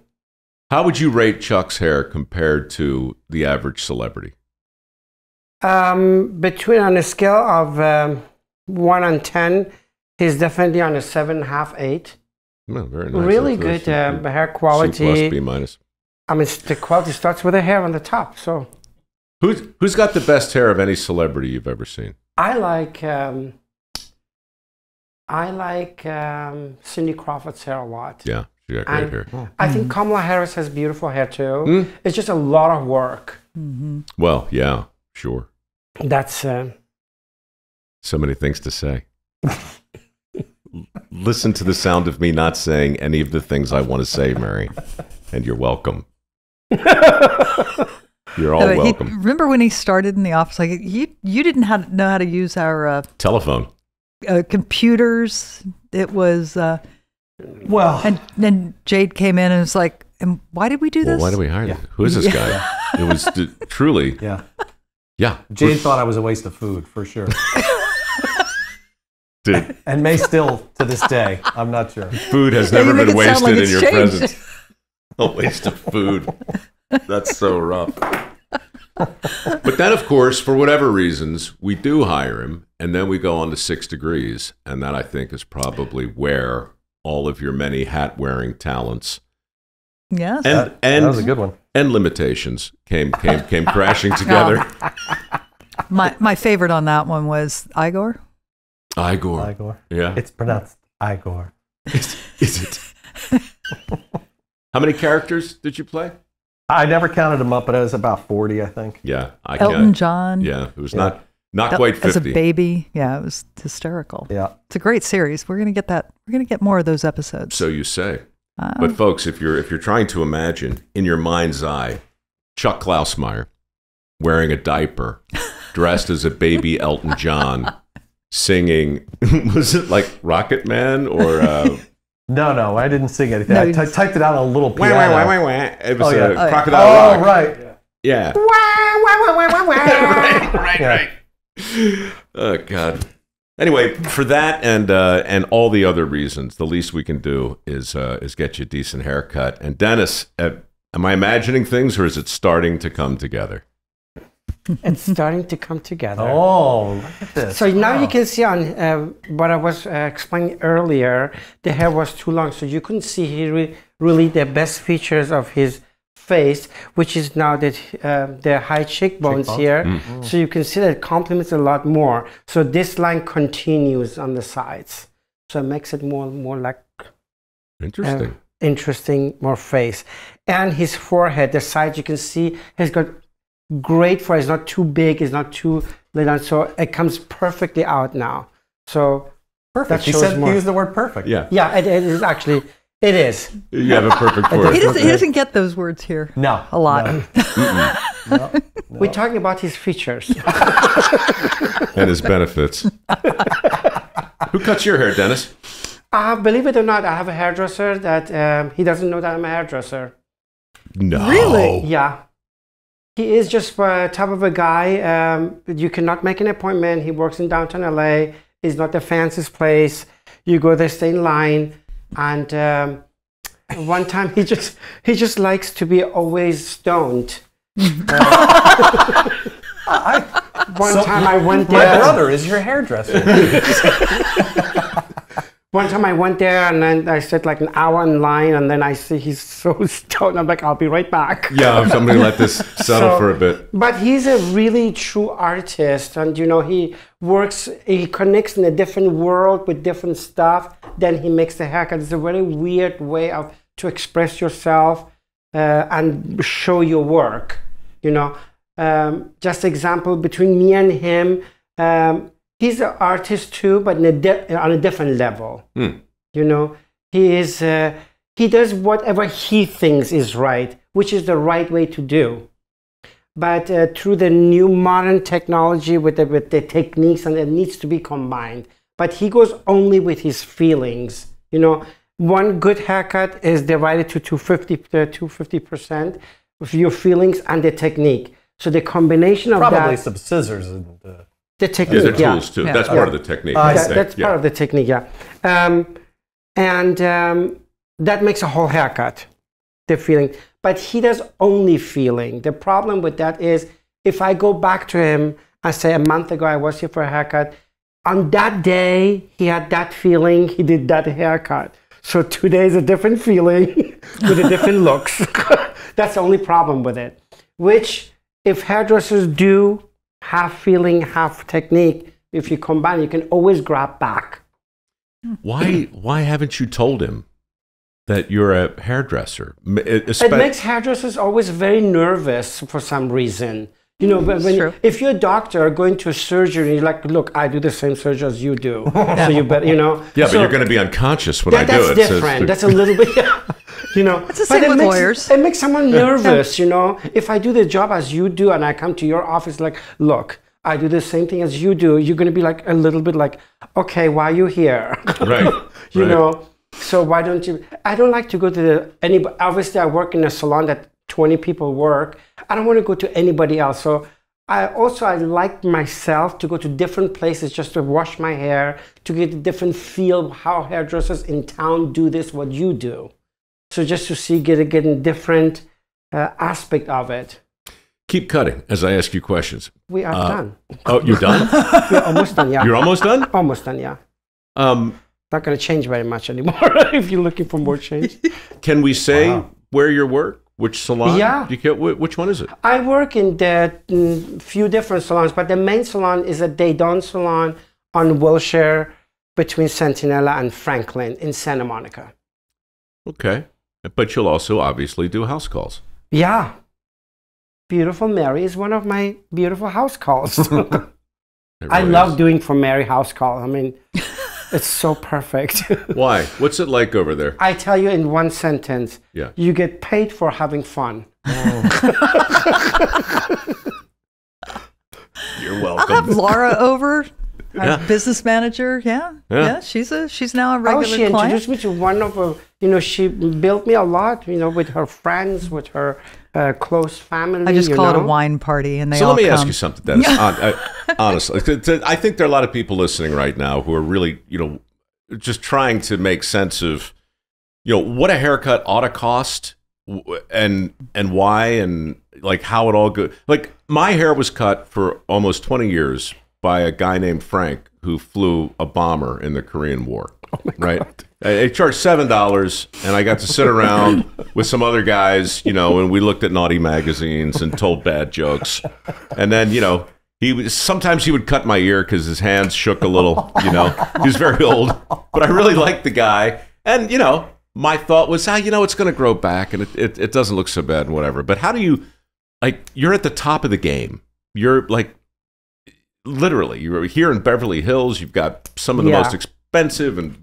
How would you rate Chuck's hair compared to the average celebrity? Um, between on a scale of um, one and ten, he's definitely on a seven, half, eight. No, very nice. Really That's good uh, hair quality. C plus, B minus. I mean, the quality starts with the hair on the top. So, who's who's got the best hair of any celebrity you've ever seen? I like um, I like um, Cindy Crawford's hair a lot. Yeah, she got great and hair. Oh. I mm-hmm. think Kamala Harris has beautiful hair too. Mm-hmm. It's just a lot of work. Mm-hmm. Well, yeah, sure. That's uh, so many things to say. Listen to the sound of me not saying any of the things I want to say, Mary. And you're welcome. You're all welcome. He, remember when he started in the office? Like you, you didn't how to know how to use our uh, telephone, uh, computers. It was uh, well, and then Jade came in and was like, "And why did we do well, this? Why did we hire yeah. him? Who is this yeah. guy?" It was truly, yeah, yeah. Jade thought I was a waste of food for sure. Dude. And may still to this day. I'm not sure. Food has never been wasted like in your changed. presence. A waste of food. That's so rough. But then, of course, for whatever reasons, we do hire him, and then we go on to Six Degrees, and that, I think, is probably where all of your many hat-wearing talents yes. and, that, and, that was a good one. and limitations came, came, came crashing together. My, my favorite on that one was Igor. Igor. Igor. Yeah. It's pronounced Igor. Is, is it? How many characters did you play? I never counted them up, but it was about forty, I think. Yeah. I Elton John. Yeah. It was yeah. not not El quite fifty. As a baby. Yeah, it was hysterical. Yeah. It's a great series. We're gonna get that we're gonna get more of those episodes. So you say. Uh, but folks, if you're if you're trying to imagine in your mind's eye, Chuck Klausmeier wearing a diaper, dressed as a baby Elton John. Singing, was it like Rocket Man or? Uh... No, no, I didn't sing anything. No, I typed it out on a little piano. Wah, wah, wah, wah, wah. It was oh, yeah. a oh, crocodile oh, rock. Oh, right. Yeah. Wah, wah, wah, wah, wah. Right, right, yeah. right. Oh, God. Anyway, for that and uh, and all the other reasons, the least we can do is uh, is get you a decent haircut. And Dennis, uh, am I imagining things or is it starting to come together? It's starting to come together. Oh, look at this. So now wow. you can see on uh, what I was uh, explaining earlier, the hair was too long, so you couldn't see he re really the best features of his face, which is now that uh, the high cheekbones, cheekbones? here. Mm. So you can see that it complements a lot more. So this line continues on the sides. So it makes it more, more like... Interesting. Uh, interesting, more face. And his forehead, the sides you can see has got... Great for it. It's not too big, it's not too little, so it comes perfectly out now. So perfect. He said he used the word perfect. Yeah, yeah, it, it is actually. It is. You have a perfect word. He doesn't, he doesn't get those words here. No, a lot. No. Mm-mm. No, no. We're talking about his features and his benefits. Who cuts your hair, Dennis? Uh, believe it or not, I have a hairdresser that um, he doesn't know that I'm a hairdresser. No, really? Yeah. He is just uh, type of a guy. Um, you cannot make an appointment. He works in downtown L A. It's not the fanciest place. You go there, stay in line. And um, one time he just he just likes to be always stoned. Uh, I, one so time I went there. My brother is your hairdresser. One time I went there and then I said like an hour in line and then I see he's so stoned. I'm like, I'll be right back. Yeah, I'm going to let this settle so, for a bit. But he's a really true artist and, you know, he works, he connects in a different world with different stuff. Then he makes the haircut. It's a very weird way of to express yourself uh, and show your work, you know. Um, just example, between me and him, um, he's an artist too, but in a on a different level. Mm. You know, he is uh, he does whatever he thinks is right, which is the right way to do. But uh, through the new modern technology with the, with the techniques, and it needs to be combined. But he goes only with his feelings. You know, one good haircut is divided to two hundred fifty percent of your feelings and the technique. So the combination of probably that... Probably some scissors and... Uh... The technique, yeah. yeah. Tools too. Yeah. That's part yeah. of the technique. Uh, that, that's yeah. part of the technique, yeah. Um, and um, that makes a whole haircut. the feeling. But he does only feeling. The problem with that is if I go back to him and say a month ago I was here for a haircut, on that day he had that feeling, he did that haircut. So today is a different feeling with a different looks. That's the only problem with it. Which if hairdressers do half feeling, half technique, if you combine, you can always grab back. Why, why haven't you told him that you're a hairdresser? It, it makes hairdressers always very nervous for some reason. You know, when, when, if you're a doctor going to a surgery, you're like, look, I do the same surgery as you do. So you bet, you know. Yeah, so, but you're going to be unconscious when that, I do that's it. That's different. So that's a little bit, yeah, you know. It's the same with lawyers. It makes someone nervous, you know. If I do the job as you do and I come to your office like, look, I do the same thing as you do, you're going to be like a little bit like, okay, why are you here? Right. you right. know, so why don't you? I don't like to go to the, any, obviously I work in a salon that twenty people work. I don't want to go to anybody else. So I also, I like myself to go to different places just to wash my hair, to get a different feel of how hairdressers in town do this, what you do. So just to see, get, get a different uh, aspect of it. Keep cutting as I ask you questions. We are uh, done. Oh, you're done? You're almost done, yeah. You're almost done? Almost done, yeah. Um, Not going to change very much anymore if you're looking for more change. Can we say wow. where you work? Which salon? Yeah. Do you care, which one is it? I work in the mm, few different salons, but the main salon is a Daydon salon on Wilshire between Centinela and Franklin in Santa Monica. Okay. But you'll also obviously do house calls. Yeah. Beautiful Mary is one of my beautiful house calls. really I love is. doing for Mary house call. I mean, it's so perfect. Why? What's it like over there? I tell you in one sentence. Yeah. You get paid for having fun. Oh. You're welcome. I'll have Laura over, our yeah. business manager. Yeah. yeah. Yeah. She's a she's now a regular client. Oh, she client. introduced me to one of her, you know, she built me a lot, you know, with her friends, with her Uh, close family. I just call know? it a wine party, and they so all So let me come. ask you something, Dennis. Honestly, I think there are a lot of people listening right now who are really, you know, just trying to make sense of, you know, what a haircut ought to cost, and and why, and like how it all goes. Like my hair was cut for almost twenty years by a guy named Frank who flew a bomber in the Korean War. Oh my right? God. I charged seven dollars, and I got to sit around with some other guys, you know, and we looked at naughty magazines and told bad jokes. And then, you know, he was, sometimes he would cut my ear because his hands shook a little, you know. He was very old, but I really liked the guy. And, you know, my thought was, ah, you know, it's going to grow back, and it, it, it doesn't look so bad and whatever. But how do you, like, you're at the top of the game. You're, like, literally, you're here in Beverly Hills. You've got some of the yeah. most expensive and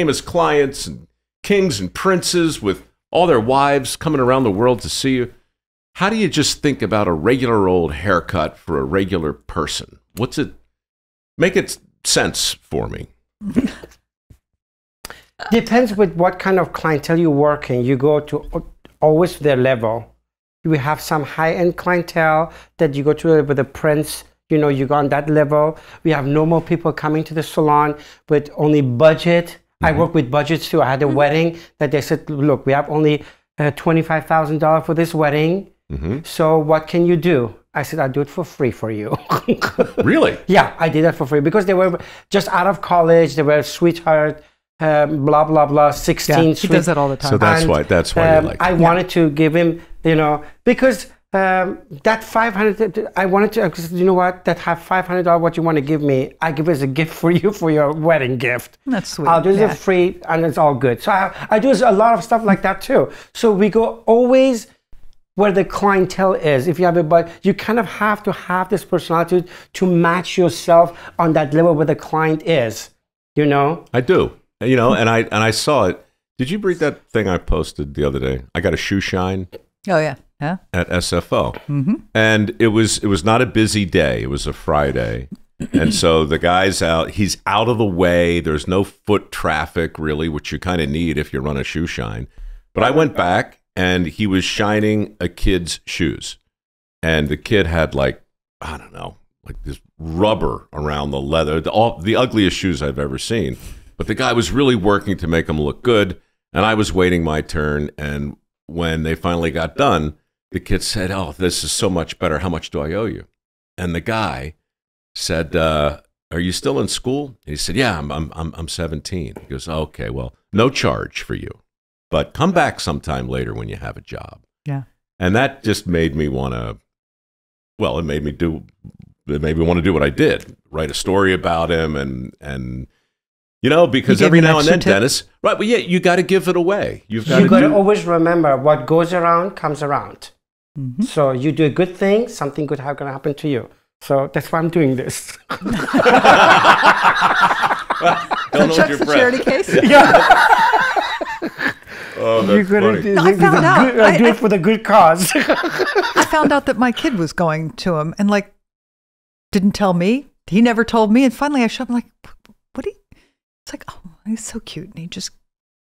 famous clients and kings and princes with all their wives coming around the world to see you. How do you just think about a regular old haircut for a regular person? What's it? Make it sense for me. Depends with what kind of clientele you're working. You go to always their level. You have some high-end clientele that you go to with a prince. You know, you go on that level. We have normal people coming to the salon with only budget. I work with budgets too. I had a mm-hmm. wedding that they said, look, we have only uh, twenty-five thousand dollars for this wedding. Mm-hmm. So what can you do? I said, I'll do it for free for you. Really? Yeah, I did that for free because they were just out of college. They were a sweetheart, um, blah, blah, blah, sixteen. Yeah, he sweet. does that all the time. So that's and, why, that's why um, you like I him. wanted to give him, you know, because um, that five hundred, I wanted to, because you know what, that have five hundred dollars, what you want to give me, I give it as a gift for you, for your wedding gift. That's sweet. I'll do yeah. it free, and it's all good. So I, I do a lot of stuff like that too. So we go always where the clientele is. If you have a budget, you kind of have to have this personality to match yourself on that level where the client is, you know? I do, you know, and I, and I saw it. Did you read that thing I posted the other day? I got a shoe shine. Oh, yeah. Huh? At S F O. Mm-hmm. And it was it was not a busy day. It was a Friday. And so the guy's out. He's out of the way. There's no foot traffic, really, which you kind of need if you run a shoe shine. But I went back, and he was shining a kid's shoes. And the kid had, like, I don't know, like this rubber around the leather. The, all, the ugliest shoes I've ever seen. But the guy was really working to make them look good. And I was waiting my turn, and when they finally got done, the kid said, "Oh, this is so much better. How much do I owe you?" And the guy said, uh, "Are you still in school?" And he said, "Yeah, I'm, I'm, I'm seventeen. He goes, "Okay, well, no charge for you, but come back sometime later when you have a job." Yeah. And that just made me want to, well, it made me do, it made me want to do what I did, write a story about him. And, and you know, because every now and then, Dennis, right, well, yeah, you got to give it away. You've got to always remember what goes around comes around. Mm-hmm. So you do a good thing, something good going to happen to you. So that's why I'm doing this. Don't hold your breath. Charity case? Yeah. yeah. Oh, that's funny. Do, no, I found out. Good, I, do it for the good cause. I found out that my kid was going to him and, like, didn't tell me. He never told me. And finally I showed him, like, what do you? It's like, oh, he's so cute. And he just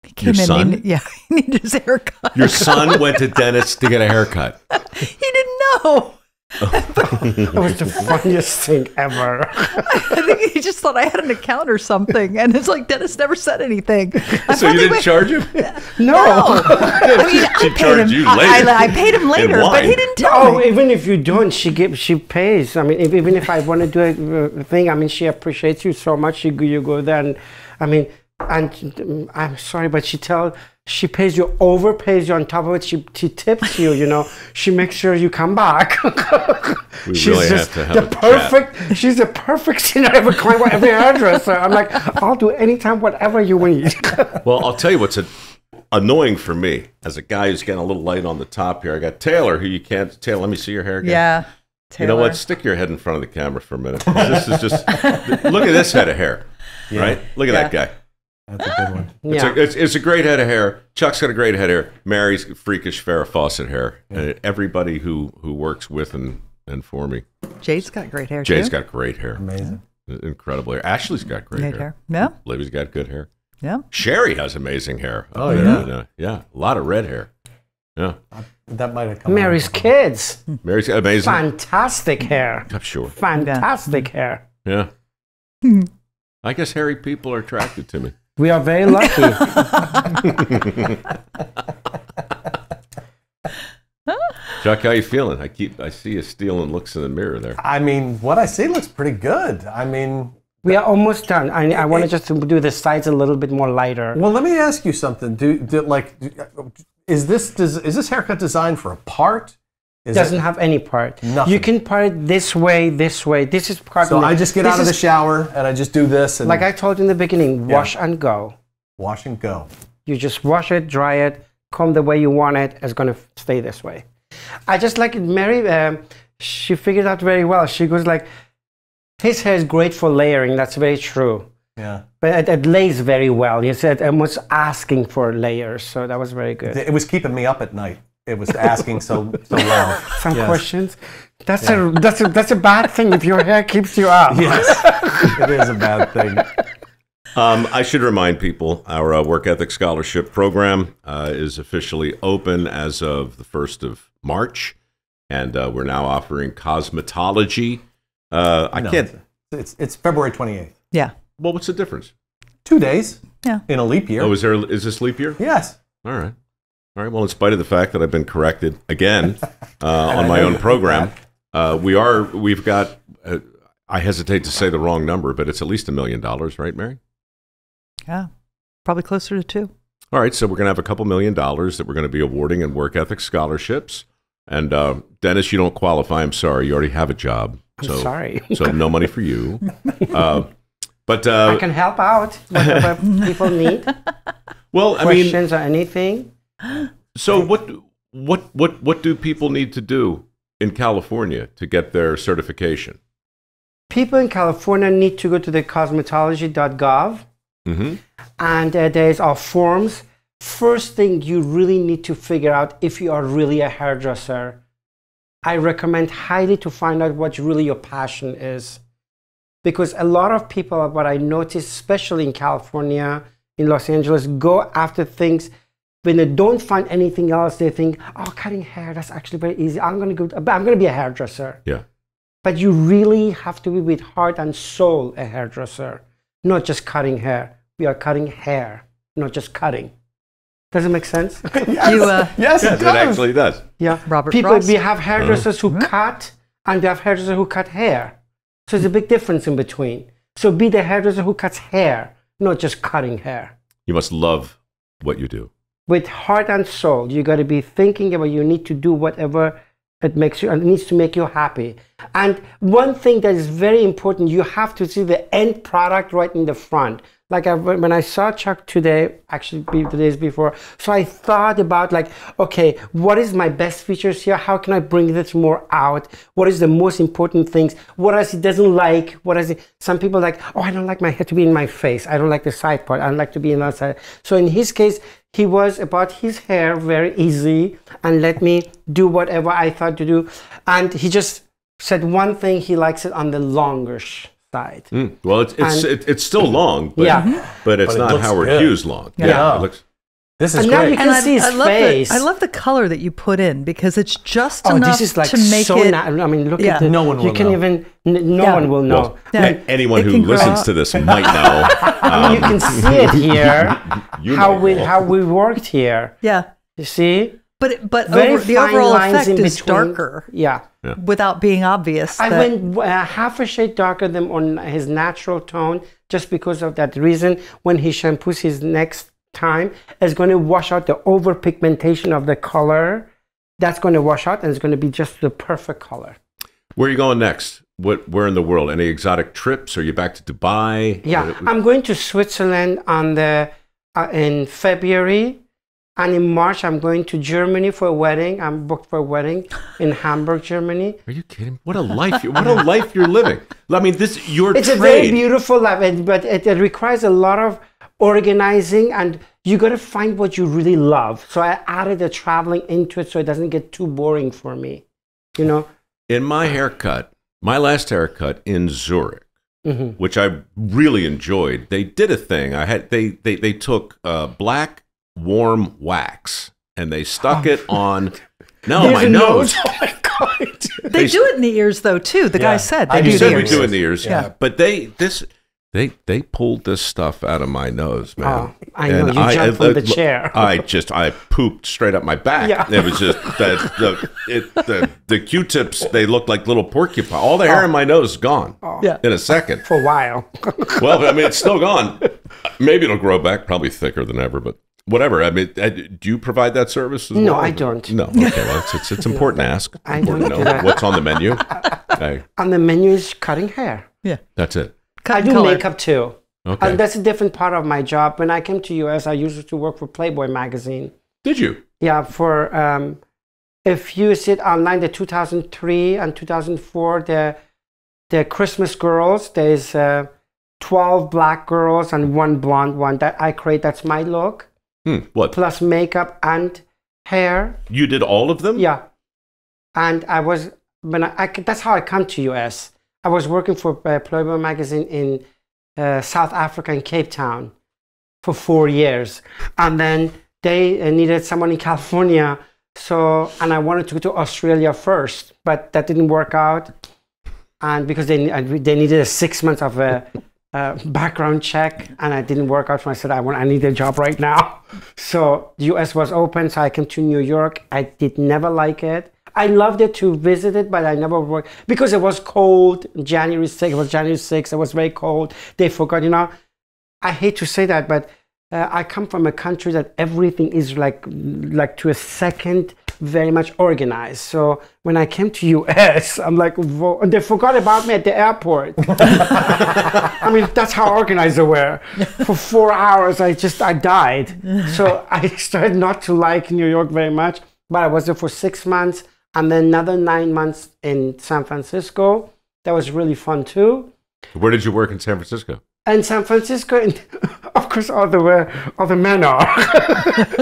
he came your in. Son? And he, yeah, he needed his haircut. Your son went to dentist to get a haircut. He didn't know. That was the funniest thing ever. I think he just thought I had an account or something, and it's like Dennis never said anything. I so you didn't went, charge him? No. no. I mean, she I paid him. You I, I, I paid him later, but he didn't tell no, me. Oh, even if you don't, she gives, she pays. I mean, if, even if I want to do a thing, I mean, she appreciates you so much. She, you go there, and I mean, and I'm sorry, but she tells. She pays you, overpays you on top of it. She, she tips you, you know. She makes sure you come back. We she's really just have to have the perfect, chat. She's the perfect scenario for client with every hairdresser. I'm like, I'll do anytime, whatever you need. Well, I'll tell you what's a, annoying for me as a guy who's getting a little light on the top here. I got Taylor, who you can't, Taylor, let me see your hair again. Yeah. Taylor. You know what? Stick your head in front of the camera for a minute. This is just, look at this head of hair, yeah. right? Look at yeah. that guy. That's a good one. Yeah. It's, a, it's, it's a great head of hair. Chuck's got a great head of hair. Mary's freakish Farrah Fawcett hair. Yeah. And everybody who, who works with and, and for me. Jade's got great hair, Jade's too. got great hair. Amazing. Yeah. Incredible hair. Ashley's got great, great hair. hair. Yeah. Libby's got good hair. Yeah. Sherry has amazing hair. Oh, yeah. Yeah. yeah. A lot of red hair. Yeah. I, that might have come Mary's out. kids. Mary's got amazing Fantastic hair. I'm sure. Fantastic yeah. hair. Yeah. I guess hairy people are attracted to me. We are very lucky. Chuck, how you feeling? I keep I see you stealing looks in the mirror there. I mean, what I see looks pretty good. I mean, we are almost done. I, I want to just do the sides a little bit more lighter. Well, let me ask you something. Do, do like, is this does, is this haircut designed for a part? Is doesn't it? have any part. Nothing. You can part it this way, this way. This is part. So I just get this out of the shower and I just do this. And like I told you in the beginning, wash yeah. and go. Wash and go. You just wash it, dry it, comb the way you want it. It's going to stay this way. I just like it. Mary, um, she figured out very well. She goes like, his hair is great for layering. That's very true. Yeah. But it, it lays very well. You said I was asking for layers. So that was very good. It was keeping me up at night. It was asking so so well. Some yes. questions. That's yeah. a that's a that's a bad thing if your hair keeps you up. Yes, it is a bad thing. Um, I should remind people our uh, Work Ethic Scholarship Program uh, is officially open as of the first of March, and uh, we're now offering cosmetology. Uh, I no, can't. It's it's February twenty eighth. Yeah. Well, what's the difference? Two days. Yeah. In a leap year. Oh, is there? Is this leap year? Yes. All right. All right, well, in spite of the fact that I've been corrected again uh, on my own program, uh, we are, we've got, uh, I hesitate to say the wrong number, but it's at least a million dollars, right, Mary? Yeah, probably closer to two. All right, so we're going to have a couple million dollars that we're going to be awarding in work ethics scholarships. And uh, Dennis, you don't qualify, I'm sorry, you already have a job. So, I'm sorry. So no money for you. Uh, but uh, I can help out, whatever people need. Well, I mean. Questions or anything? So what what what what do people need to do in California to get their certification? People in California need to go to the cosmetology dot gov mm-hmm. and uh, there's our forms. First thing you really need to figure out if you are really a hairdresser. I recommend highly to find out what really your passion is, because a lot of people, what I noticed, especially in California, in Los Angeles, go after things. When they don't find anything else, they think, "Oh, cutting hair—that's actually very easy. I'm going to go. I'm going to be a hairdresser." Yeah. But you really have to be with heart and soul a hairdresser, not just cutting hair. We are cutting hair, not just cutting. Does it make sense? Yes, you, uh, yes, yes it, does. It actually does. Yeah, Robert People, Frost. We have hairdressers mm-hmm. who cut, and we have hairdressers who cut hair. So there's a big difference in between. So be the hairdresser who cuts hair, not just cutting hair. You must love what you do. With heart and soul, you got to be thinking about you need to do whatever it makes you, and it needs to make you happy. And one thing that is very important, you have to see the end product right in the front. Like I, when I saw Chuck today, actually the days before, so I thought about like, okay, what is my best features here? How can I bring this more out? What is the most important things? What else he doesn't like? What is it? Some people like, oh, I don't like my head to be in my face. I don't like the side part. I don't like to be in that side. So in his case, he was about his hair very easy and let me do whatever I thought to do. And he just said one thing, he likes it on the longish side. Mm. Well, it's it's, and, it, it's still long, but, yeah. but it's but not it Howard good. Hughes long. Yeah, yeah it looks. This is and great. Now you can and see his I love face. The, I love the color that you put in because it's just oh, enough this is like to make so it. I mean, look yeah. at the, no one will you can know. Even no yeah. one will know. Well, yeah. I mean, anyone who listens to this might know. Um, you can see it here. you how we know. how we worked here. Yeah, you see. But but over, the overall effect is darker. Yeah. Yeah. Without being obvious. I went uh, half a shade darker than on his natural tone just because of that reason. When he shampoos his next time, it's going to wash out the over pigmentation of the color. That's going to wash out and it's going to be just the perfect color. Where are you going next? What, where in the world? Any exotic trips? Are you back to Dubai? Yeah, I'm going to Switzerland on the, uh, in February. And in March, I'm going to Germany for a wedding. I'm booked for a wedding in Hamburg, Germany. Are you kidding? What a life! What a life you're living. I mean, this your it's trade. It's a very beautiful life, but it, it requires a lot of organizing, and you got to find what you really love. So I added the traveling into it, so it doesn't get too boring for me. You know. In my haircut, my last haircut in Zurich, mm-hmm. which I really enjoyed. They did a thing. I had they they they took uh, black. warm wax and they stuck oh. it on no There's my nose, nose. Oh my God. They, they do it in the ears though too the yeah. guy said they do, said the ears. We do it in the ears yeah. yeah but they this they they pulled this stuff out of my nose, man. Oh, I know. And you I, jumped I, from I, the chair I just I pooped straight up my back yeah. It was just that the, it, the the Q-tips, they looked like little porcupine. All the hair oh. in my nose is gone oh. yeah. in a second for a while. Well, I mean, it's still gone. Maybe it'll grow back, probably thicker than ever, but whatever. I mean, do you provide that service as well? No, I don't. No, okay. Well, it's, it's, it's important to ask. I don't know what's on the menu. I, on the menu is cutting hair. Yeah. That's it. Cut I do color. Makeup too. Okay. And that's a different part of my job. When I came to U S, I used to work for Playboy magazine. Did you? Yeah. For, um, if you sit online, the two thousand three and two thousand four, the, the Christmas girls, there's uh, twelve black girls and one blonde one that I create. That's my look. Hmm, what? Plus makeup and hair. You did all of them? Yeah. And I was, when I, I that's how I come to U S. I was working for uh, Playboy magazine in uh, South Africa in Cape Town for four years. And then they uh, needed someone in California. So, and I wanted to go to Australia first, but that didn't work out. And because they, they needed a six months of uh, Uh, background check, and I didn't work out. So I said, I want, I need a job right now. So U S was open, so I came to New York. I did never like it. I loved it to visit it, but I never worked because it was cold. January sixth, it was January sixth. It was very cold. They forgot, you know. I hate to say that, but uh, I come from a country that everything is like, like to a second, very much organized. So when I came to U S, I'm like, whoa. They forgot about me at the airport. I mean, that's how organized they were. For four hours, I just, I died. So I started not to like New York very much, but I was there for six months and then another nine months in San Francisco. That was really fun too. Where did you work in San Francisco? In San Francisco, in, of course, all the way, all the men are.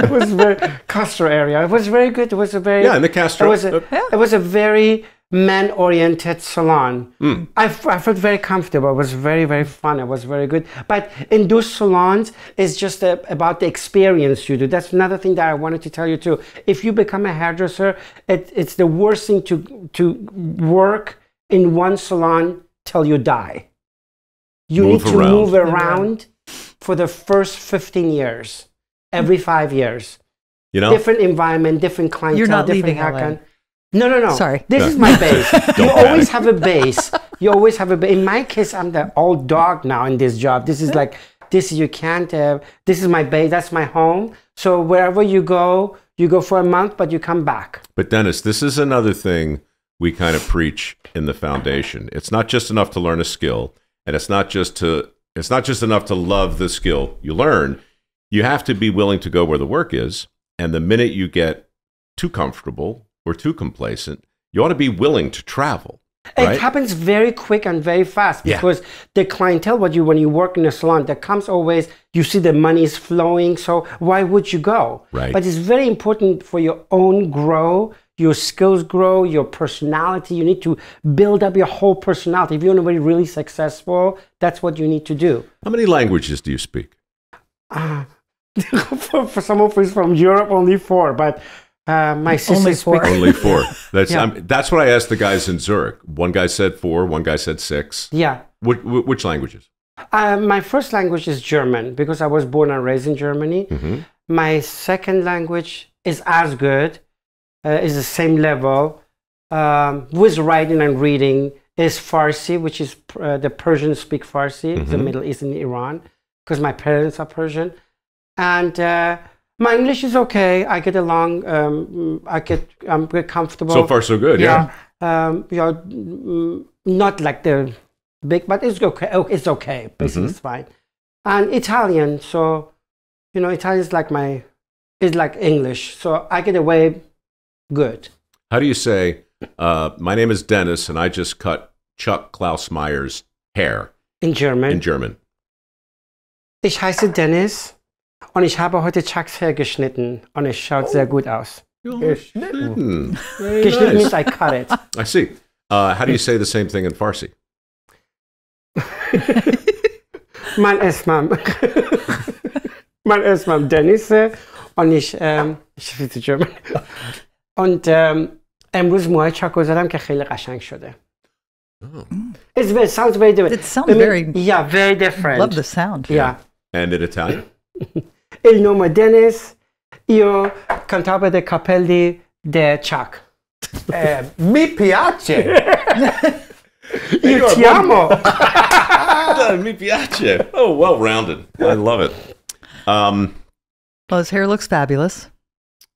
It was very Castro area. It was very good. It was a very yeah, in the Castro. It was a, yeah. it was a very man-oriented salon. Mm. I, I felt very comfortable. It was very very fun. It was very good. But in those salons, it's just a, about the experience you do. That's another thing that I wanted to tell you too. If you become a hairdresser, it, it's the worst thing to to work in one salon till you die. You move need to around. move around for the first fifteen years. every five years. You know, different environment, different clientele. You're not leaving L A. No, no, no. Sorry, this no. is my base. You always have a base. You always have a base. In my case, I'm the old dog now in this job. This is like this. You can't. Uh, this is my base. That's my home. So wherever you go, you go for a month, but you come back. But Dennis, this is another thing we kind of preach in the foundation. It's not just enough to learn a skill, and it's not just to. It's not just enough to love the skill you learn. You have to be willing to go where the work is. And the minute you get too comfortable or too complacent, you ought to be willing to travel. Right? It happens very quick and very fast because yeah. the clientele, what you when you work in a salon, that comes always, you see the money is flowing, so why would you go? Right. But it's very important for your own grow, your skills grow, your personality. You need to build up your whole personality. If you want to be really successful, that's what you need to do. How many languages do you speak? Uh, for, for some of us from Europe, only four, but uh, my sister only four. Only four. That's yeah. I'm, that's what I asked the guys in Zurich. One guy said four, one guy said six. Yeah. Which, which languages? Uh, my first language is German because I was born and raised in Germany. Mm-hmm. My second language is as good, uh, is the same level. Um, with writing and reading is Farsi, which is uh, the Persians speak Farsi, mm-hmm. the Middle East in Iran, because my parents are Persian. And uh, my English is okay. I get along. Um, I get. I'm very comfortable. So far, so good. Yeah. yeah. Um, you know, not like the big, but it's okay. It's okay. Basically, mm-hmm. it's fine. And Italian. So, you know, Italian is like my. It's like English. So I get away good. How do you say? Uh, my name is Dennis, and I just cut Chuck Klausmeier's hair. In German. In German. Ich heiße Dennis. Und ich habe heute Chucks Hair geschnitten und es schaut oh. sehr gut aus. Geschnitten. Geschnitten means I cut it. I see. Uh, how do you say the same thing in Farsi? Man esmam. Man esmam Dennis und ich ähm ich spreche German. Und ähm امروز موهای چاکو زدم که خیلی قشنگ شده. It's very sounds very different. It sounds very yeah, very different. Love the sound. Yeah. And in Italian? Il nome Dennis, io cantavo dei capelli di Chuck. Eh, mi piace. Io ti amo. Mi piace. Oh, well-rounded. I love it. Um, well, his hair looks fabulous.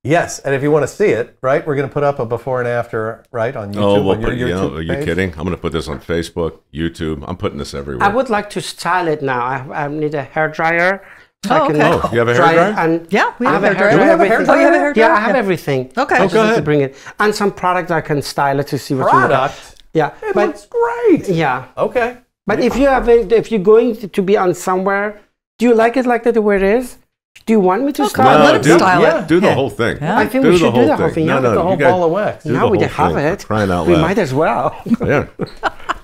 Yes, and if you want to see it, right, we're going to put up a before and after, right, on YouTube. Oh, we'll on put, your, YouTube yeah, are you page. Kidding? I'm going to put this on Facebook, YouTube. I'm putting this everywhere. I would like to style it now. I, I need a hairdryer. So oh, okay. oh, you have a hairdryer? And yeah, we have, have a hairdryer. Do we have a hairdryer? Oh, you have a hairdryer? Yeah, I have yeah. everything. Okay. Oh, I just go ahead. To bring it. And some product I can style it to see what product? You want. Yeah. It but, looks great. Yeah. Okay. But if, you have a, if you're going to be on somewhere, do you like it like that the way it is? Do you want me to oh, style no, it? Let him style yeah. it. Do the whole thing. Yeah. I think do we should do the whole thing. thing. No, yeah, no, the whole ball of wax. Now we have it. We might as well. Yeah.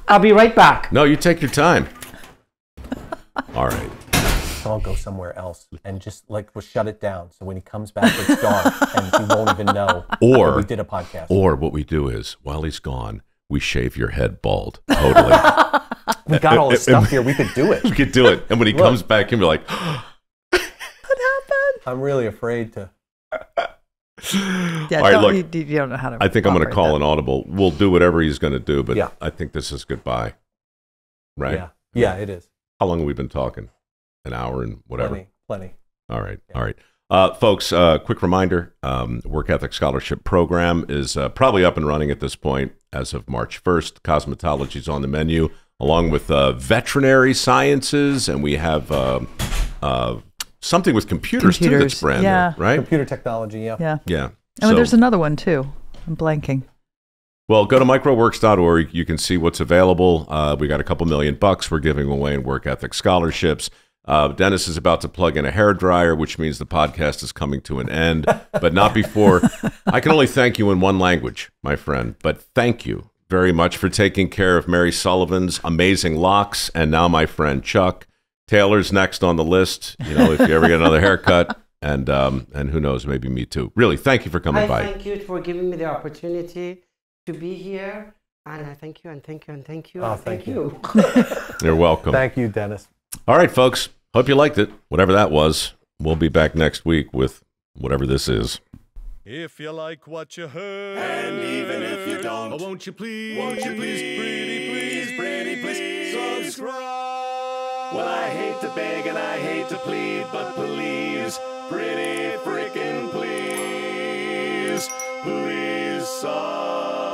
I'll be right back. No, you take your time. All right. I'll go somewhere else and just like we'll shut it down so when he comes back it's dark and he won't even know or we did a podcast. Or what we do is while he's gone we shave your head bald totally. We got all this stuff here, we could do it. We could do it. And when he Look, comes back he'll be like what happened? I'm really afraid to yeah, all right, don't, look, you, you don't know how to I think I'm going to call that. An audible. We'll do whatever he's going to do but yeah. I think this is goodbye. Right? Yeah. Yeah, it is. How long have we been talking? An hour and whatever. Plenty. Plenty. All right. Yeah. All right. Uh, folks, uh, quick reminder, um, the Work Ethic Scholarship Program is uh, probably up and running at this point as of March first. Cosmetology is on the menu, along with uh, veterinary sciences, and we have uh, uh, something with computers, computers too that's brand yeah. new, right? Computer technology, yeah. Yeah. yeah. And so, there's another one, too. I'm blanking. Well, go to micro works dot org. You can see what's available. Uh, we got a couple million bucks we're giving away in Work Ethic Scholarships. Uh, Dennis is about to plug in a hairdryer, which means the podcast is coming to an end, but not before. I can only thank you in one language, my friend, but thank you very much for taking care of Mary Sullivan's amazing locks, and now my friend Chuck. Taylor's next on the list, you know, if you ever get another haircut, and, um, and who knows, maybe me too. Really, thank you for coming I by. Thank you for giving me the opportunity to be here, and I thank you, and thank you, and thank you, oh, and thank, thank you. you. You're welcome. Thank you, Dennis. All right, folks. Hope you liked it, whatever that was. We'll be back next week with whatever this is. If you like what you heard, and even if you don't, oh, won't you please, won't you please, pretty please, pretty please, subscribe. Well, I hate to beg and I hate to plead, but please, pretty freaking please, please, subscribe.